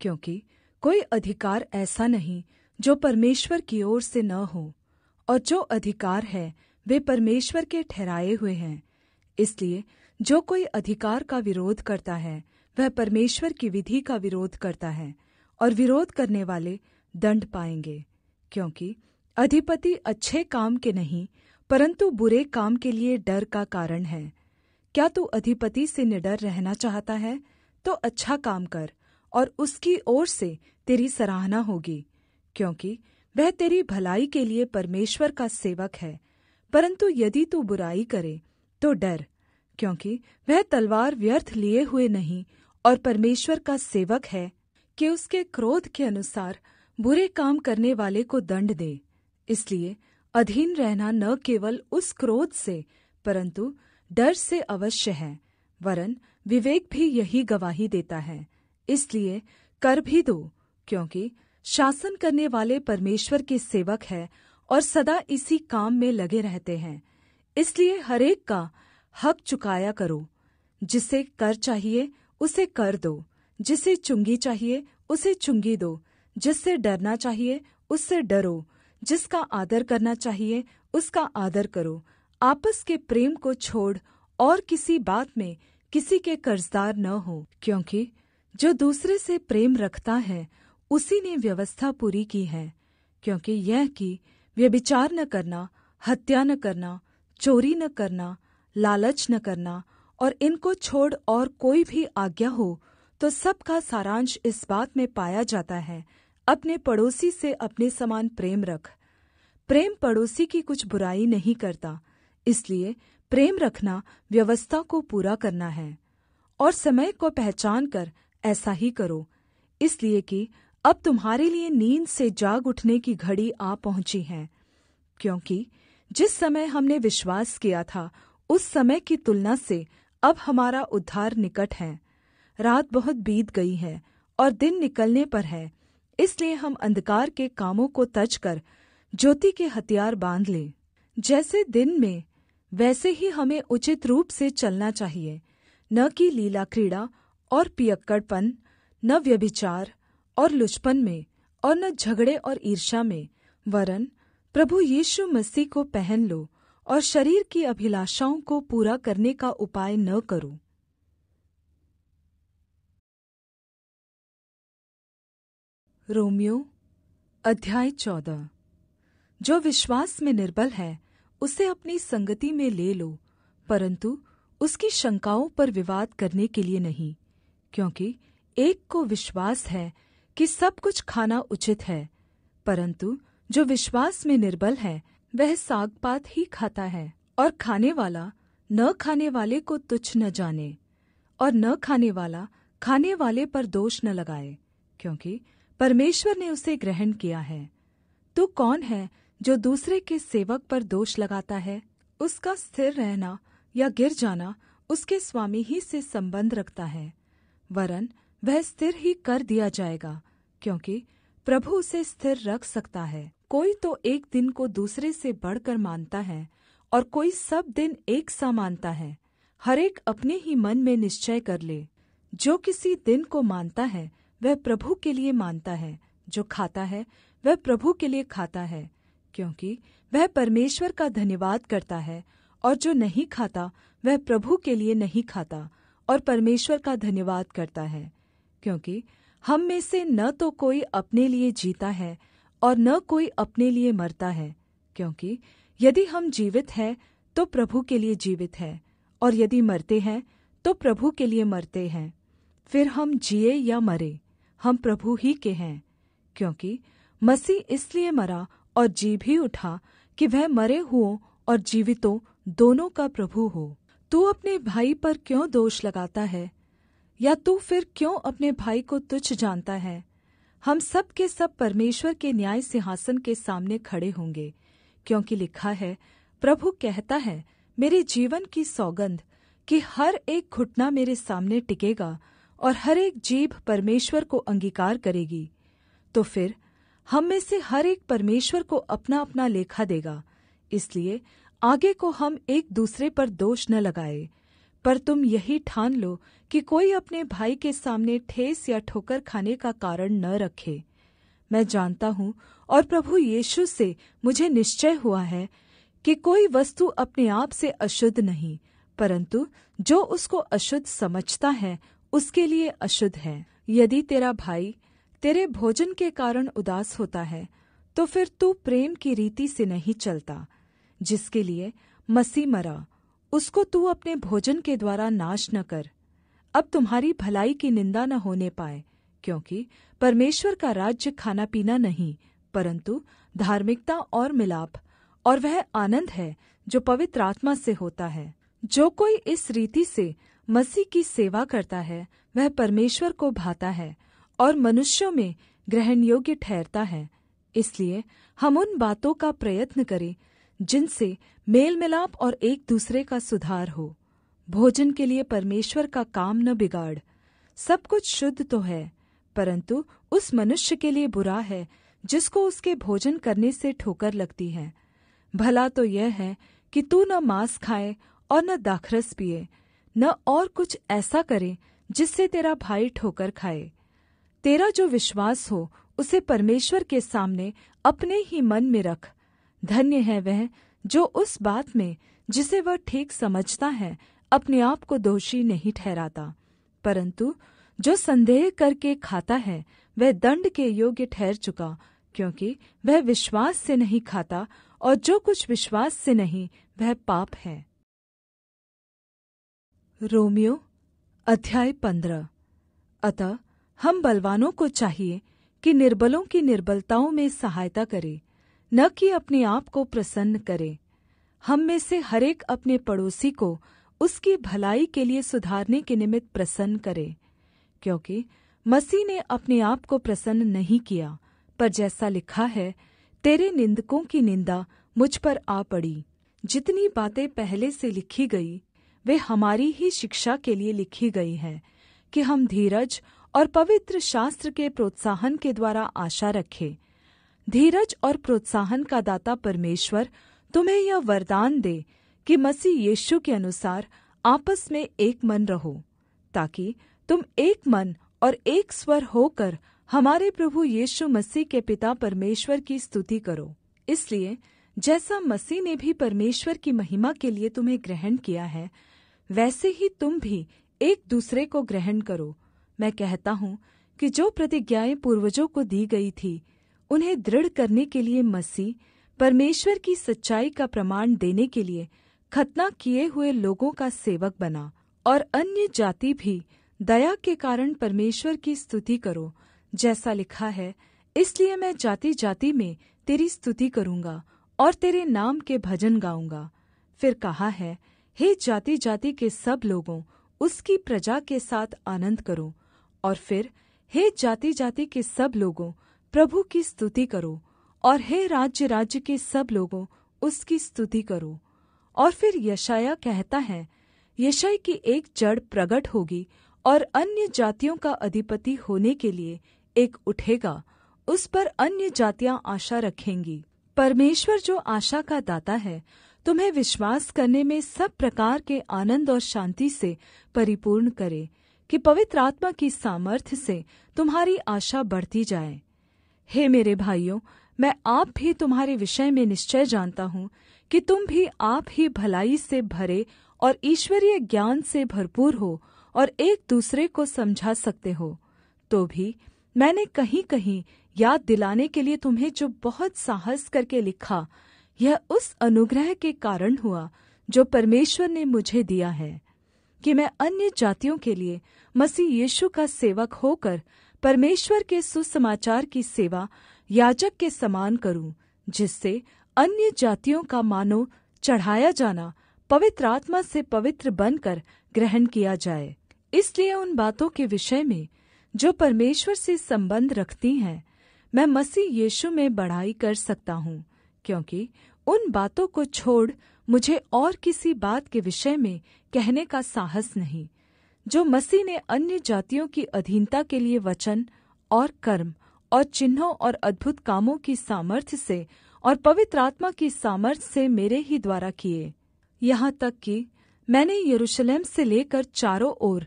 क्योंकि कोई अधिकार ऐसा नहीं जो परमेश्वर की ओर से न हो, और जो अधिकार है वे परमेश्वर के ठहराए हुए हैं। इसलिए जो कोई अधिकार का विरोध करता है वह परमेश्वर की विधि का विरोध करता है, और विरोध करने वाले दंड पाएंगे। क्योंकि अधिपति अच्छे काम के नहीं परंतु बुरे काम के लिए डर का कारण है। क्या तू अधिपति से निडर रहना चाहता है? तो अच्छा काम कर, और उसकी ओर से तेरी सराहना होगी, क्योंकि वह तेरी भलाई के लिए परमेश्वर का सेवक है। परंतु यदि तू बुराई करे तो डर, क्योंकि वह तलवार व्यर्थ लिए हुए नहीं और परमेश्वर का सेवक है कि उसके क्रोध के अनुसार बुरे काम करने वाले को दंड दे। इसलिए अधीन रहना न केवल उस क्रोध से परंतु डर से अवश्य है, वरन विवेक भी यही गवाही देता है। इसलिए कर भी दो, क्योंकि शासन करने वाले परमेश्वर के सेवक है और सदा इसी काम में लगे रहते हैं। इसलिए हरेक का हक चुकाया करो। जिसे कर चाहिए उसे कर दो, जिसे चुंगी चाहिए उसे चुंगी दो, जिससे डरना चाहिए उससे डरो, जिसका आदर करना चाहिए उसका आदर करो। आपस के प्रेम को छोड़ और किसी बात में किसी के कर्जदार न हो, क्योंकि जो दूसरे से प्रेम रखता है उसी ने व्यवस्था पूरी की है। क्योंकि यह कि व्यभिचार न करना, हत्या न करना, चोरी न करना, लालच न करना और इनको छोड़ और कोई भी आज्ञा हो, तो सब का सारांश इस बात में पाया जाता है, अपने पड़ोसी से अपने समान प्रेम रख। प्रेम पड़ोसी की कुछ बुराई नहीं करता, इसलिए प्रेम रखना व्यवस्था को पूरा करना है। और समय को पहचान कर ऐसा ही करो, इसलिए कि अब तुम्हारे लिए नींद से जाग उठने की घड़ी आ पहुंची है। क्योंकि जिस समय हमने विश्वास किया था उस समय की तुलना से अब हमारा उद्धार निकट है। रात बहुत बीत गई है और दिन निकलने पर है, इसलिए हम अंधकार के कामों को तज कर ज्योति के हथियार बांध लें। जैसे दिन में वैसे ही हमें उचित रूप से चलना चाहिए, न कि लीला क्रीड़ा और पियक्कड़पन, न व्यभिचार और लुचपन में, और न झगड़े और ईर्ष्या में, वरन प्रभु यीशु मसीह को पहन लो और शरीर की अभिलाषाओं को पूरा करने का उपाय न करो। रोमियो अध्याय 14। जो विश्वास में निर्बल है उसे अपनी संगति में ले लो, परंतु उसकी शंकाओं पर विवाद करने के लिए नहीं। क्योंकि एक को विश्वास है कि सब कुछ खाना उचित है, परंतु जो विश्वास में निर्बल है वह सागपात ही खाता है। और खाने वाला न खाने वाले को तुच्छ न जाने, और न खाने वाला खाने वाले पर दोष न लगाए, क्योंकि परमेश्वर ने उसे ग्रहण किया है। तू कौन है जो दूसरे के सेवक पर दोष लगाता है? उसका स्थिर रहना या गिर जाना उसके स्वामी ही से संबंध रखता है, वरन वह स्थिर ही कर दिया जाएगा, क्योंकि प्रभु उसे स्थिर रख सकता है। कोई तो एक दिन को दूसरे से बढ़कर मानता है और कोई सब दिन एक सा मानता है। हर एक अपने ही मन में निश्चय कर ले। जो किसी दिन को मानता है वह प्रभु के लिए मानता है, जो खाता है वह प्रभु के लिए खाता है, क्योंकि वह परमेश्वर का धन्यवाद करता है। और जो नहीं खाता वह प्रभु के लिए नहीं खाता और परमेश्वर का धन्यवाद करता है। क्योंकि हम में से न तो कोई अपने लिए जीता है और न कोई अपने लिए मरता है। क्योंकि यदि हम जीवित हैं तो प्रभु के लिए जीवित हैं, और यदि मरते हैं तो प्रभु के लिए मरते हैं। फिर हम जिए या मरे, हम प्रभु ही के हैं। क्योंकि मसीह इसलिए मरा और जी भी उठा कि वह मरे हुओं और जीवितों दोनों का प्रभु हो। तू अपने भाई पर क्यों दोष लगाता है, या तू फिर क्यों अपने भाई को तुच्छ जानता है? हम सब के सब परमेश्वर के न्याय सिंहासन के सामने खड़े होंगे, क्योंकि लिखा है, प्रभु कहता है, मेरे जीवन की सौगंध कि हर एक घुटना मेरे सामने टिकेगा और हर एक जीभ परमेश्वर को अंगीकार करेगी। तो फिर हम में से हर एक परमेश्वर को अपना अपना लेखा देगा। इसलिए आगे को हम एक दूसरे पर दोष न लगाए, पर तुम यही ठान लो कि कोई अपने भाई के सामने ठेस या ठोकर खाने का कारण न रखे। मैं जानता हूँ और प्रभु यीशु से मुझे निश्चय हुआ है कि कोई वस्तु अपने आप से अशुद्ध नहीं, परंतु जो उसको अशुद्ध समझता है उसके लिए अशुद्ध है। यदि तेरा भाई तेरे भोजन के कारण उदास होता है, तो फिर तू प्रेम की रीति से नहीं चलता, जिसके लिए मसीह मरा। उसको तू अपने भोजन के द्वारा नाश न कर। अब तुम्हारी भलाई की निंदा न होने पाए, क्योंकि परमेश्वर का राज्य खाना पीना नहीं, परंतु धार्मिकता और मिलाप, और वह आनंद है जो पवित्र आत्मा से होता है। जो कोई इस रीति से मसीह की सेवा करता है वह परमेश्वर को भाता है और मनुष्यों में ग्रहण योग्य ठहरता है। इसलिए हम उन बातों का प्रयत्न करें जिनसे मेल मिलाप और एक दूसरे का सुधार हो। भोजन के लिए परमेश्वर का काम न बिगाड़। सब कुछ शुद्ध तो है, परंतु उस मनुष्य के लिए बुरा है जिसको उसके भोजन करने से ठोकर लगती है। भला तो यह है कि तू न मांस खाए और न दाखरस पिए, न और कुछ ऐसा करे जिससे तेरा भाई ठोकर खाए। तेरा जो विश्वास हो उसे परमेश्वर के सामने अपने ही मन में रख। धन्य है वह जो उस बात में जिसे वह ठीक समझता है अपने आप को दोषी नहीं ठहराता, परंतु जो संदेह करके खाता है वह दंड के योग्य ठहर चुका, क्योंकि वह विश्वास से नहीं खाता, और जो कुछ विश्वास से नहीं वह पाप है। रोमियो अध्याय 15। अतः हम बलवानों को चाहिए कि निर्बलों की निर्बलताओं में सहायता करें, न कि अपने आप को प्रसन्न करें। हम में से हरेक अपने पड़ोसी को उसकी भलाई के लिए सुधारने के निमित्त प्रसन्न करे, क्योंकि मसीह ने अपने आप को प्रसन्न नहीं किया, पर जैसा लिखा है, तेरे निंदकों की निंदा मुझ पर आ पड़ी। जितनी बातें पहले से लिखी गई वे हमारी ही शिक्षा के लिए लिखी गई हैं, कि हम धीरज और पवित्र शास्त्र के प्रोत्साहन के द्वारा आशा रखें। धीरज और प्रोत्साहन का दाता परमेश्वर तुम्हें यह वरदान दे कि मसीह यीशु के अनुसार आपस में एक मन रहो, ताकि तुम एक मन और एक स्वर होकर हमारे प्रभु यीशु मसीह के पिता परमेश्वर की स्तुति करो। इसलिए जैसा मसीह ने भी परमेश्वर की महिमा के लिए तुम्हें ग्रहण किया है, वैसे ही तुम भी एक दूसरे को ग्रहण करो। मैं कहता हूँ कि जो प्रतिज्ञाएं पूर्वजों को दी गई थी, उन्हें दृढ़ करने के लिए मसीह परमेश्वर की सच्चाई का प्रमाण देने के लिए खतना किए हुए लोगों का सेवक बना। और अन्य जाति भी दया के कारण परमेश्वर की स्तुति करो, जैसा लिखा है, इसलिए मैं जाति जाति में तेरी स्तुति करूँगा और तेरे नाम के भजन गाऊँगा। फिर कहा है, हे जाति जाति के सब लोगों, उसकी प्रजा के साथ आनंद करो। और फिर हे जाति जाति के सब लोगों, प्रभु की स्तुति करो, और हे राज्य राज्य के सब लोगों, उसकी स्तुति करो। और फिर यशाया कहता है, यशै की एक जड़ प्रगट होगी और अन्य जातियों का अधिपति होने के लिए एक उठेगा, उस पर अन्य जातियां आशा रखेंगी। परमेश्वर जो आशा का दाता है, तुम्हें विश्वास करने में सब प्रकार के आनंद और शांति से परिपूर्ण करे, कि पवित्र आत्मा की सामर्थ्य से तुम्हारी आशा बढ़ती जाए। हे मेरे भाइयों, मैं आप भी तुम्हारे विषय में निश्चय जानता हूँ कि तुम भी आप ही भलाई से भरे और ईश्वरीय ज्ञान से भरपूर हो और एक दूसरे को समझा सकते हो। तो भी मैंने कहीं कहीं याद दिलाने के लिए तुम्हें जो बहुत साहस करके लिखा, यह उस अनुग्रह के कारण हुआ जो परमेश्वर ने मुझे दिया है, कि मैं अन्य जातियों के लिए मसीह यीशु का सेवक होकर परमेश्वर के सुसमाचार की सेवा याजक के समान करूं, जिससे अन्य जातियों का मानो चढ़ाया जाना पवित्र आत्मा से पवित्र बनकर ग्रहण किया जाए। इसलिए उन बातों के विषय में जो परमेश्वर से संबंध रखती हैं, मैं मसीह यीशु में बढ़ाई कर सकता हूँ, क्योंकि उन बातों को छोड़ मुझे और किसी बात के विषय में कहने का साहस नहीं, जो मसीह ने अन्य जातियों की अधीनता के लिए वचन और कर्म और चिन्हों और अद्भुत कामों की सामर्थ्य से और पवित्र आत्मा की सामर्थ्य से मेरे ही द्वारा किए। यहाँ तक कि मैंने यरूशलेम से लेकर चारों ओर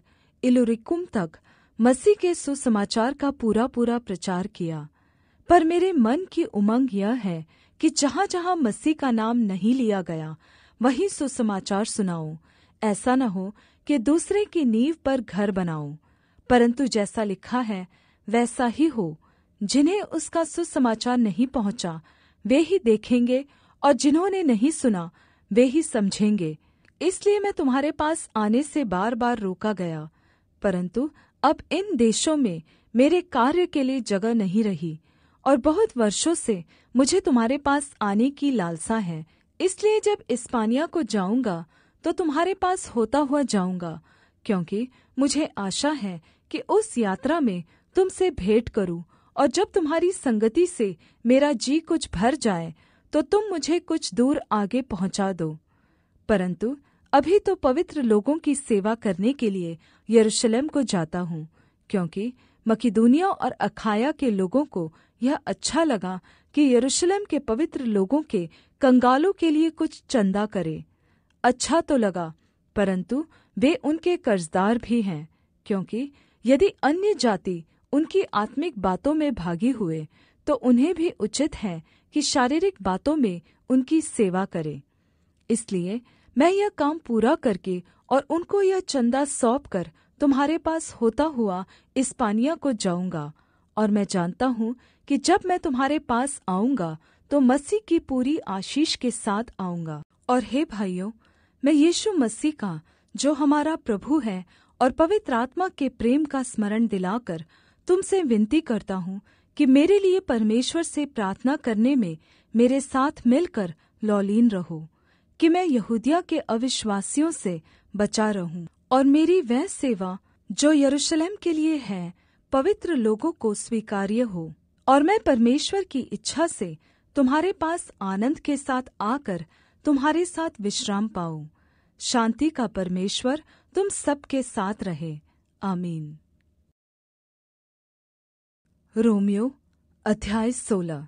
इलुरिकुम तक मसीह के सुसमाचार का पूरा पूरा प्रचार किया। पर मेरे मन की उमंग यह है कि जहाँ जहाँ मसीह का नाम नहीं लिया गया, वहीं सुसमाचार सुनाओ। ऐसा न हो कि दूसरे की नींव पर घर बनाओ, परंतु जैसा लिखा है वैसा ही हो। जिन्हें उसका सुसमाचार नहीं पहुँचा वे ही देखेंगे, और जिन्होंने नहीं सुना वे ही समझेंगे। इसलिए मैं तुम्हारे पास आने से बार बार रोका गया, परंतु अब इन देशों में मेरे कार्य के लिए जगह नहीं रही, और बहुत वर्षों से मुझे तुम्हारे पास आने की लालसा है। इसलिए जब इस्पानिया को जाऊंगा तो तुम्हारे पास होता हुआ जाऊंगा, क्योंकि मुझे आशा है कि उस यात्रा में तुमसे भेंट करूं, और जब तुम्हारी संगति से मेरा जी कुछ भर जाए तो तुम मुझे कुछ दूर आगे पहुंचा दो। परंतु अभी तो पवित्र लोगों की सेवा करने के लिए यरूशलेम को जाता हूँ, क्योंकि मकिदुनिया और अखाया के लोगों को यह अच्छा लगा कि यरूशलेम के पवित्र लोगों के कंगालों के लिए कुछ चंदा करे। अच्छा तो लगा, परंतु वे उनके कर्जदार भी हैं, क्योंकि यदि अन्य जाति उनकी आत्मिक बातों में भागी हुए तो उन्हें भी उचित है कि शारीरिक बातों में उनकी सेवा करें। इसलिए मैं यह काम पूरा करके और उनको यह चंदा सौंप कर तुम्हारे पास होता हुआ इस्पानिया को जाऊंगा, और मैं जानता हूँ कि जब मैं तुम्हारे पास आऊँगा तो मसीह की पूरी आशीष के साथ आऊँगा। और हे भाइयों, मैं यीशु मसीह का, जो हमारा प्रभु है, और पवित्र आत्मा के प्रेम का स्मरण दिलाकर तुमसे विनती करता हूँ कि मेरे लिए परमेश्वर से प्रार्थना करने में मेरे साथ मिलकर लौलीन रहो, कि मैं यहूदिया के अविश्वासियों से बचा रहूं, और मेरी वह सेवा जो यरूशलेम के लिए है पवित्र लोगों को स्वीकार्य हो। और मैं परमेश्वर की इच्छा से तुम्हारे पास आनंद के साथ आकर तुम्हारे साथ विश्राम पाऊं। शांति का परमेश्वर तुम सब के साथ रहे। आमीन। रोमियो अध्याय 16।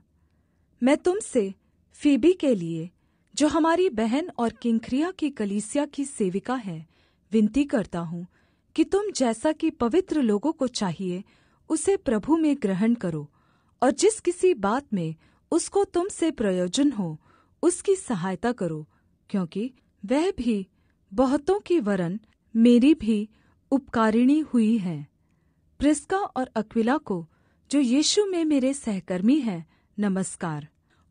मैं तुमसे फीबी के लिए, जो हमारी बहन और किंक्रिया की कलीसिया की सेविका है, विनती करता हूँ कि तुम जैसा कि पवित्र लोगों को चाहिए उसे प्रभु में ग्रहण करो, और जिस किसी बात में उसको तुम से प्रयोजन हो उसकी सहायता करो, क्योंकि वह भी बहुतों की वरन मेरी भी उपकारिणी हुई है। प्रिस्का और अक्विला को, जो यीशु में मेरे सहकर्मी हैं, नमस्कार।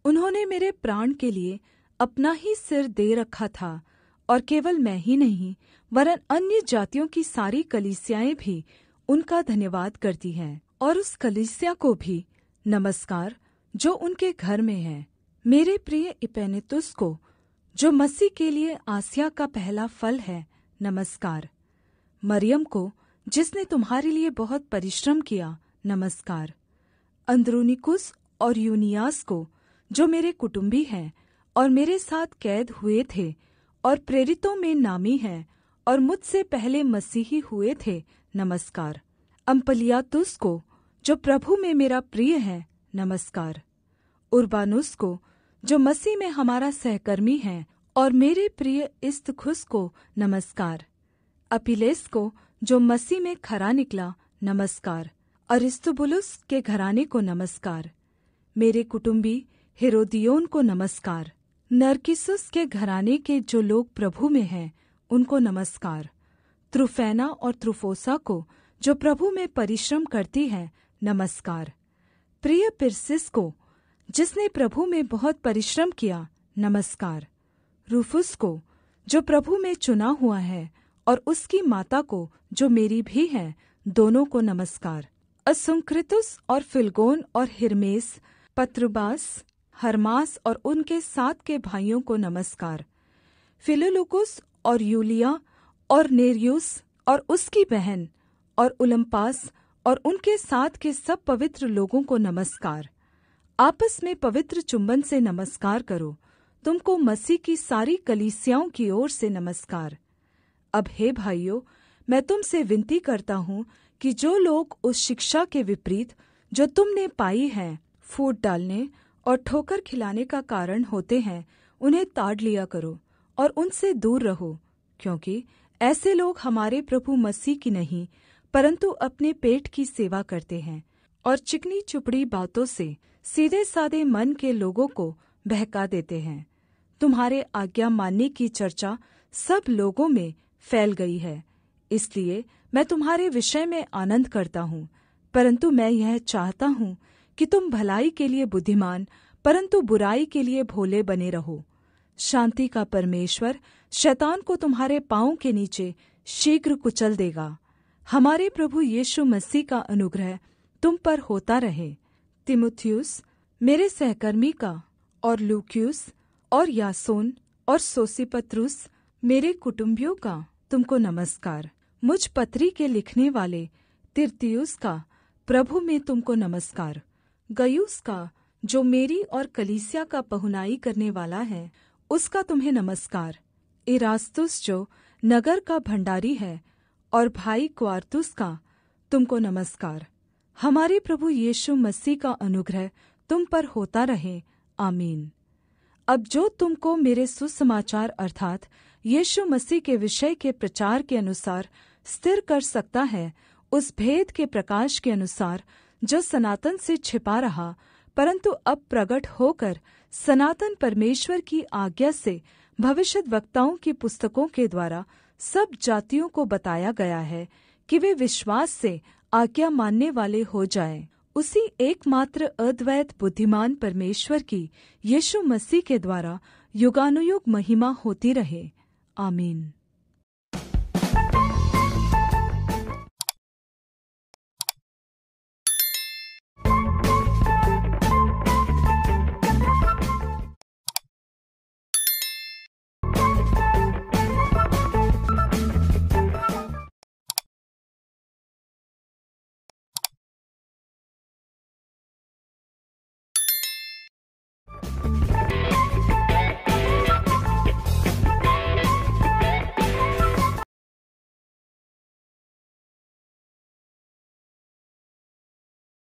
उन्होंने मेरे प्राण के लिए अपना ही सिर दे रखा था, और केवल मैं ही नहीं वरन अन्य जातियों की सारी कलीसियाएं भी उनका धन्यवाद करती हैं। और उस कलीसिया को भी नमस्कार जो उनके घर में है। मेरे प्रिय इपेनेतुस को, जो मसीह के लिए आसिया का पहला फल है, नमस्कार। मरियम को, जिसने तुम्हारे लिए बहुत परिश्रम किया, नमस्कार। अंद्रुनिकुस और यूनियास को, जो मेरे कुटुंबी हैं और मेरे साथ कैद हुए थे और प्रेरितों में नामी हैं और मुझसे पहले मसीही हुए थे, नमस्कार। अम्पलियातुस को, जो प्रभु में मेरा प्रिय है, नमस्कार। उर्बानुस को, जो मसीह में हमारा सहकर्मी है और मेरे प्रिय इस्तखुस को, नमस्कार। अपिलेस को, जो मसीह में खरा निकला, नमस्कार। अरिस्तुबुलुस के घराने को नमस्कार। मेरे कुटुंबी हेरोदियोन को नमस्कार। नरकिसुस के घराने के जो लोग प्रभु में हैं उनको नमस्कार। त्रुफैना और त्रुफोसा को, जो प्रभु में परिश्रम करती हैं, नमस्कार। प्रिय पिरसिस को, जिसने प्रभु में बहुत परिश्रम किया, नमस्कार। रूफुस को, जो प्रभु में चुना हुआ है, और उसकी माता को, जो मेरी भी है, दोनों को नमस्कार। असुंक्रितुस और फिलगोन और हिरमेस, पत्रुबास, हरमास और उनके साथ के भाइयों को नमस्कार। फिलोलुकुस और यूलिया और नेरियुस और उसकी बहन और उलम्पास और उनके साथ के सब पवित्र लोगों को नमस्कार। आपस में पवित्र चुंबन से नमस्कार करो। तुमको मसीह की सारी कलीसियाओं की ओर से नमस्कार। अब हे भाइयों, मैं तुमसे विनती करता हूँ कि जो लोग उस शिक्षा के विपरीत जो तुमने पाई है फूट डालने और ठोकर खिलाने का कारण होते हैं, उन्हें ताड़ लिया करो और उनसे दूर रहो, क्योंकि ऐसे लोग हमारे प्रभु मसीह की नहीं परंतु अपने पेट की सेवा करते हैं, और चिकनी चुपड़ी बातों से सीधे साधे मन के लोगों को बहका देते हैं। तुम्हारे आज्ञा मानने की चर्चा सब लोगों में फैल गई है, इसलिए मैं तुम्हारे विषय में आनंद करता हूँ, परंतु मैं यह चाहता हूँ कि तुम भलाई के लिए बुद्धिमान परंतु बुराई के लिए भोले बने रहो। शांति का परमेश्वर शैतान को तुम्हारे पाँव के नीचे शीघ्र कुचल देगा। हमारे प्रभु यीशु मसीह का अनुग्रह तुम पर होता रहे। तिमुथियुस मेरे सहकर्मी का, और लूकियुस और यासोन और सोसिपत्रुस मेरे कुटुंबियों का, तुमको नमस्कार। मुझ पत्री के लिखने वाले तिरतियुस का, प्रभु में तुमको नमस्कार। गयुस का, जो मेरी और कलीसिया का पहुनाई करने वाला है, उसका तुम्हें नमस्कार। इरास्तुस, जो नगर का भंडारी है, और भाई क्वार्तुस का, तुमको नमस्कार। हमारे प्रभु यीशु मसीह का अनुग्रह तुम पर होता रहे। आमीन। अब जो तुमको मेरे सुसमाचार अर्थात यीशु मसीह के विषय के प्रचार के अनुसार स्थिर कर सकता है, उस भेद के प्रकाश के अनुसार जो सनातन से छिपा रहा, परंतु अब प्रगट होकर सनातन परमेश्वर की आज्ञा से भविष्यद्वक्ताओं की पुस्तकों के द्वारा सब जातियों को बताया गया है कि वे विश्वास से आज्ञा मानने वाले हो जाएं। उसी एकमात्र अद्वैत बुद्धिमान परमेश्वर की यीशु मसीह के द्वारा युगानुयुग महिमा होती रहे। आमीन।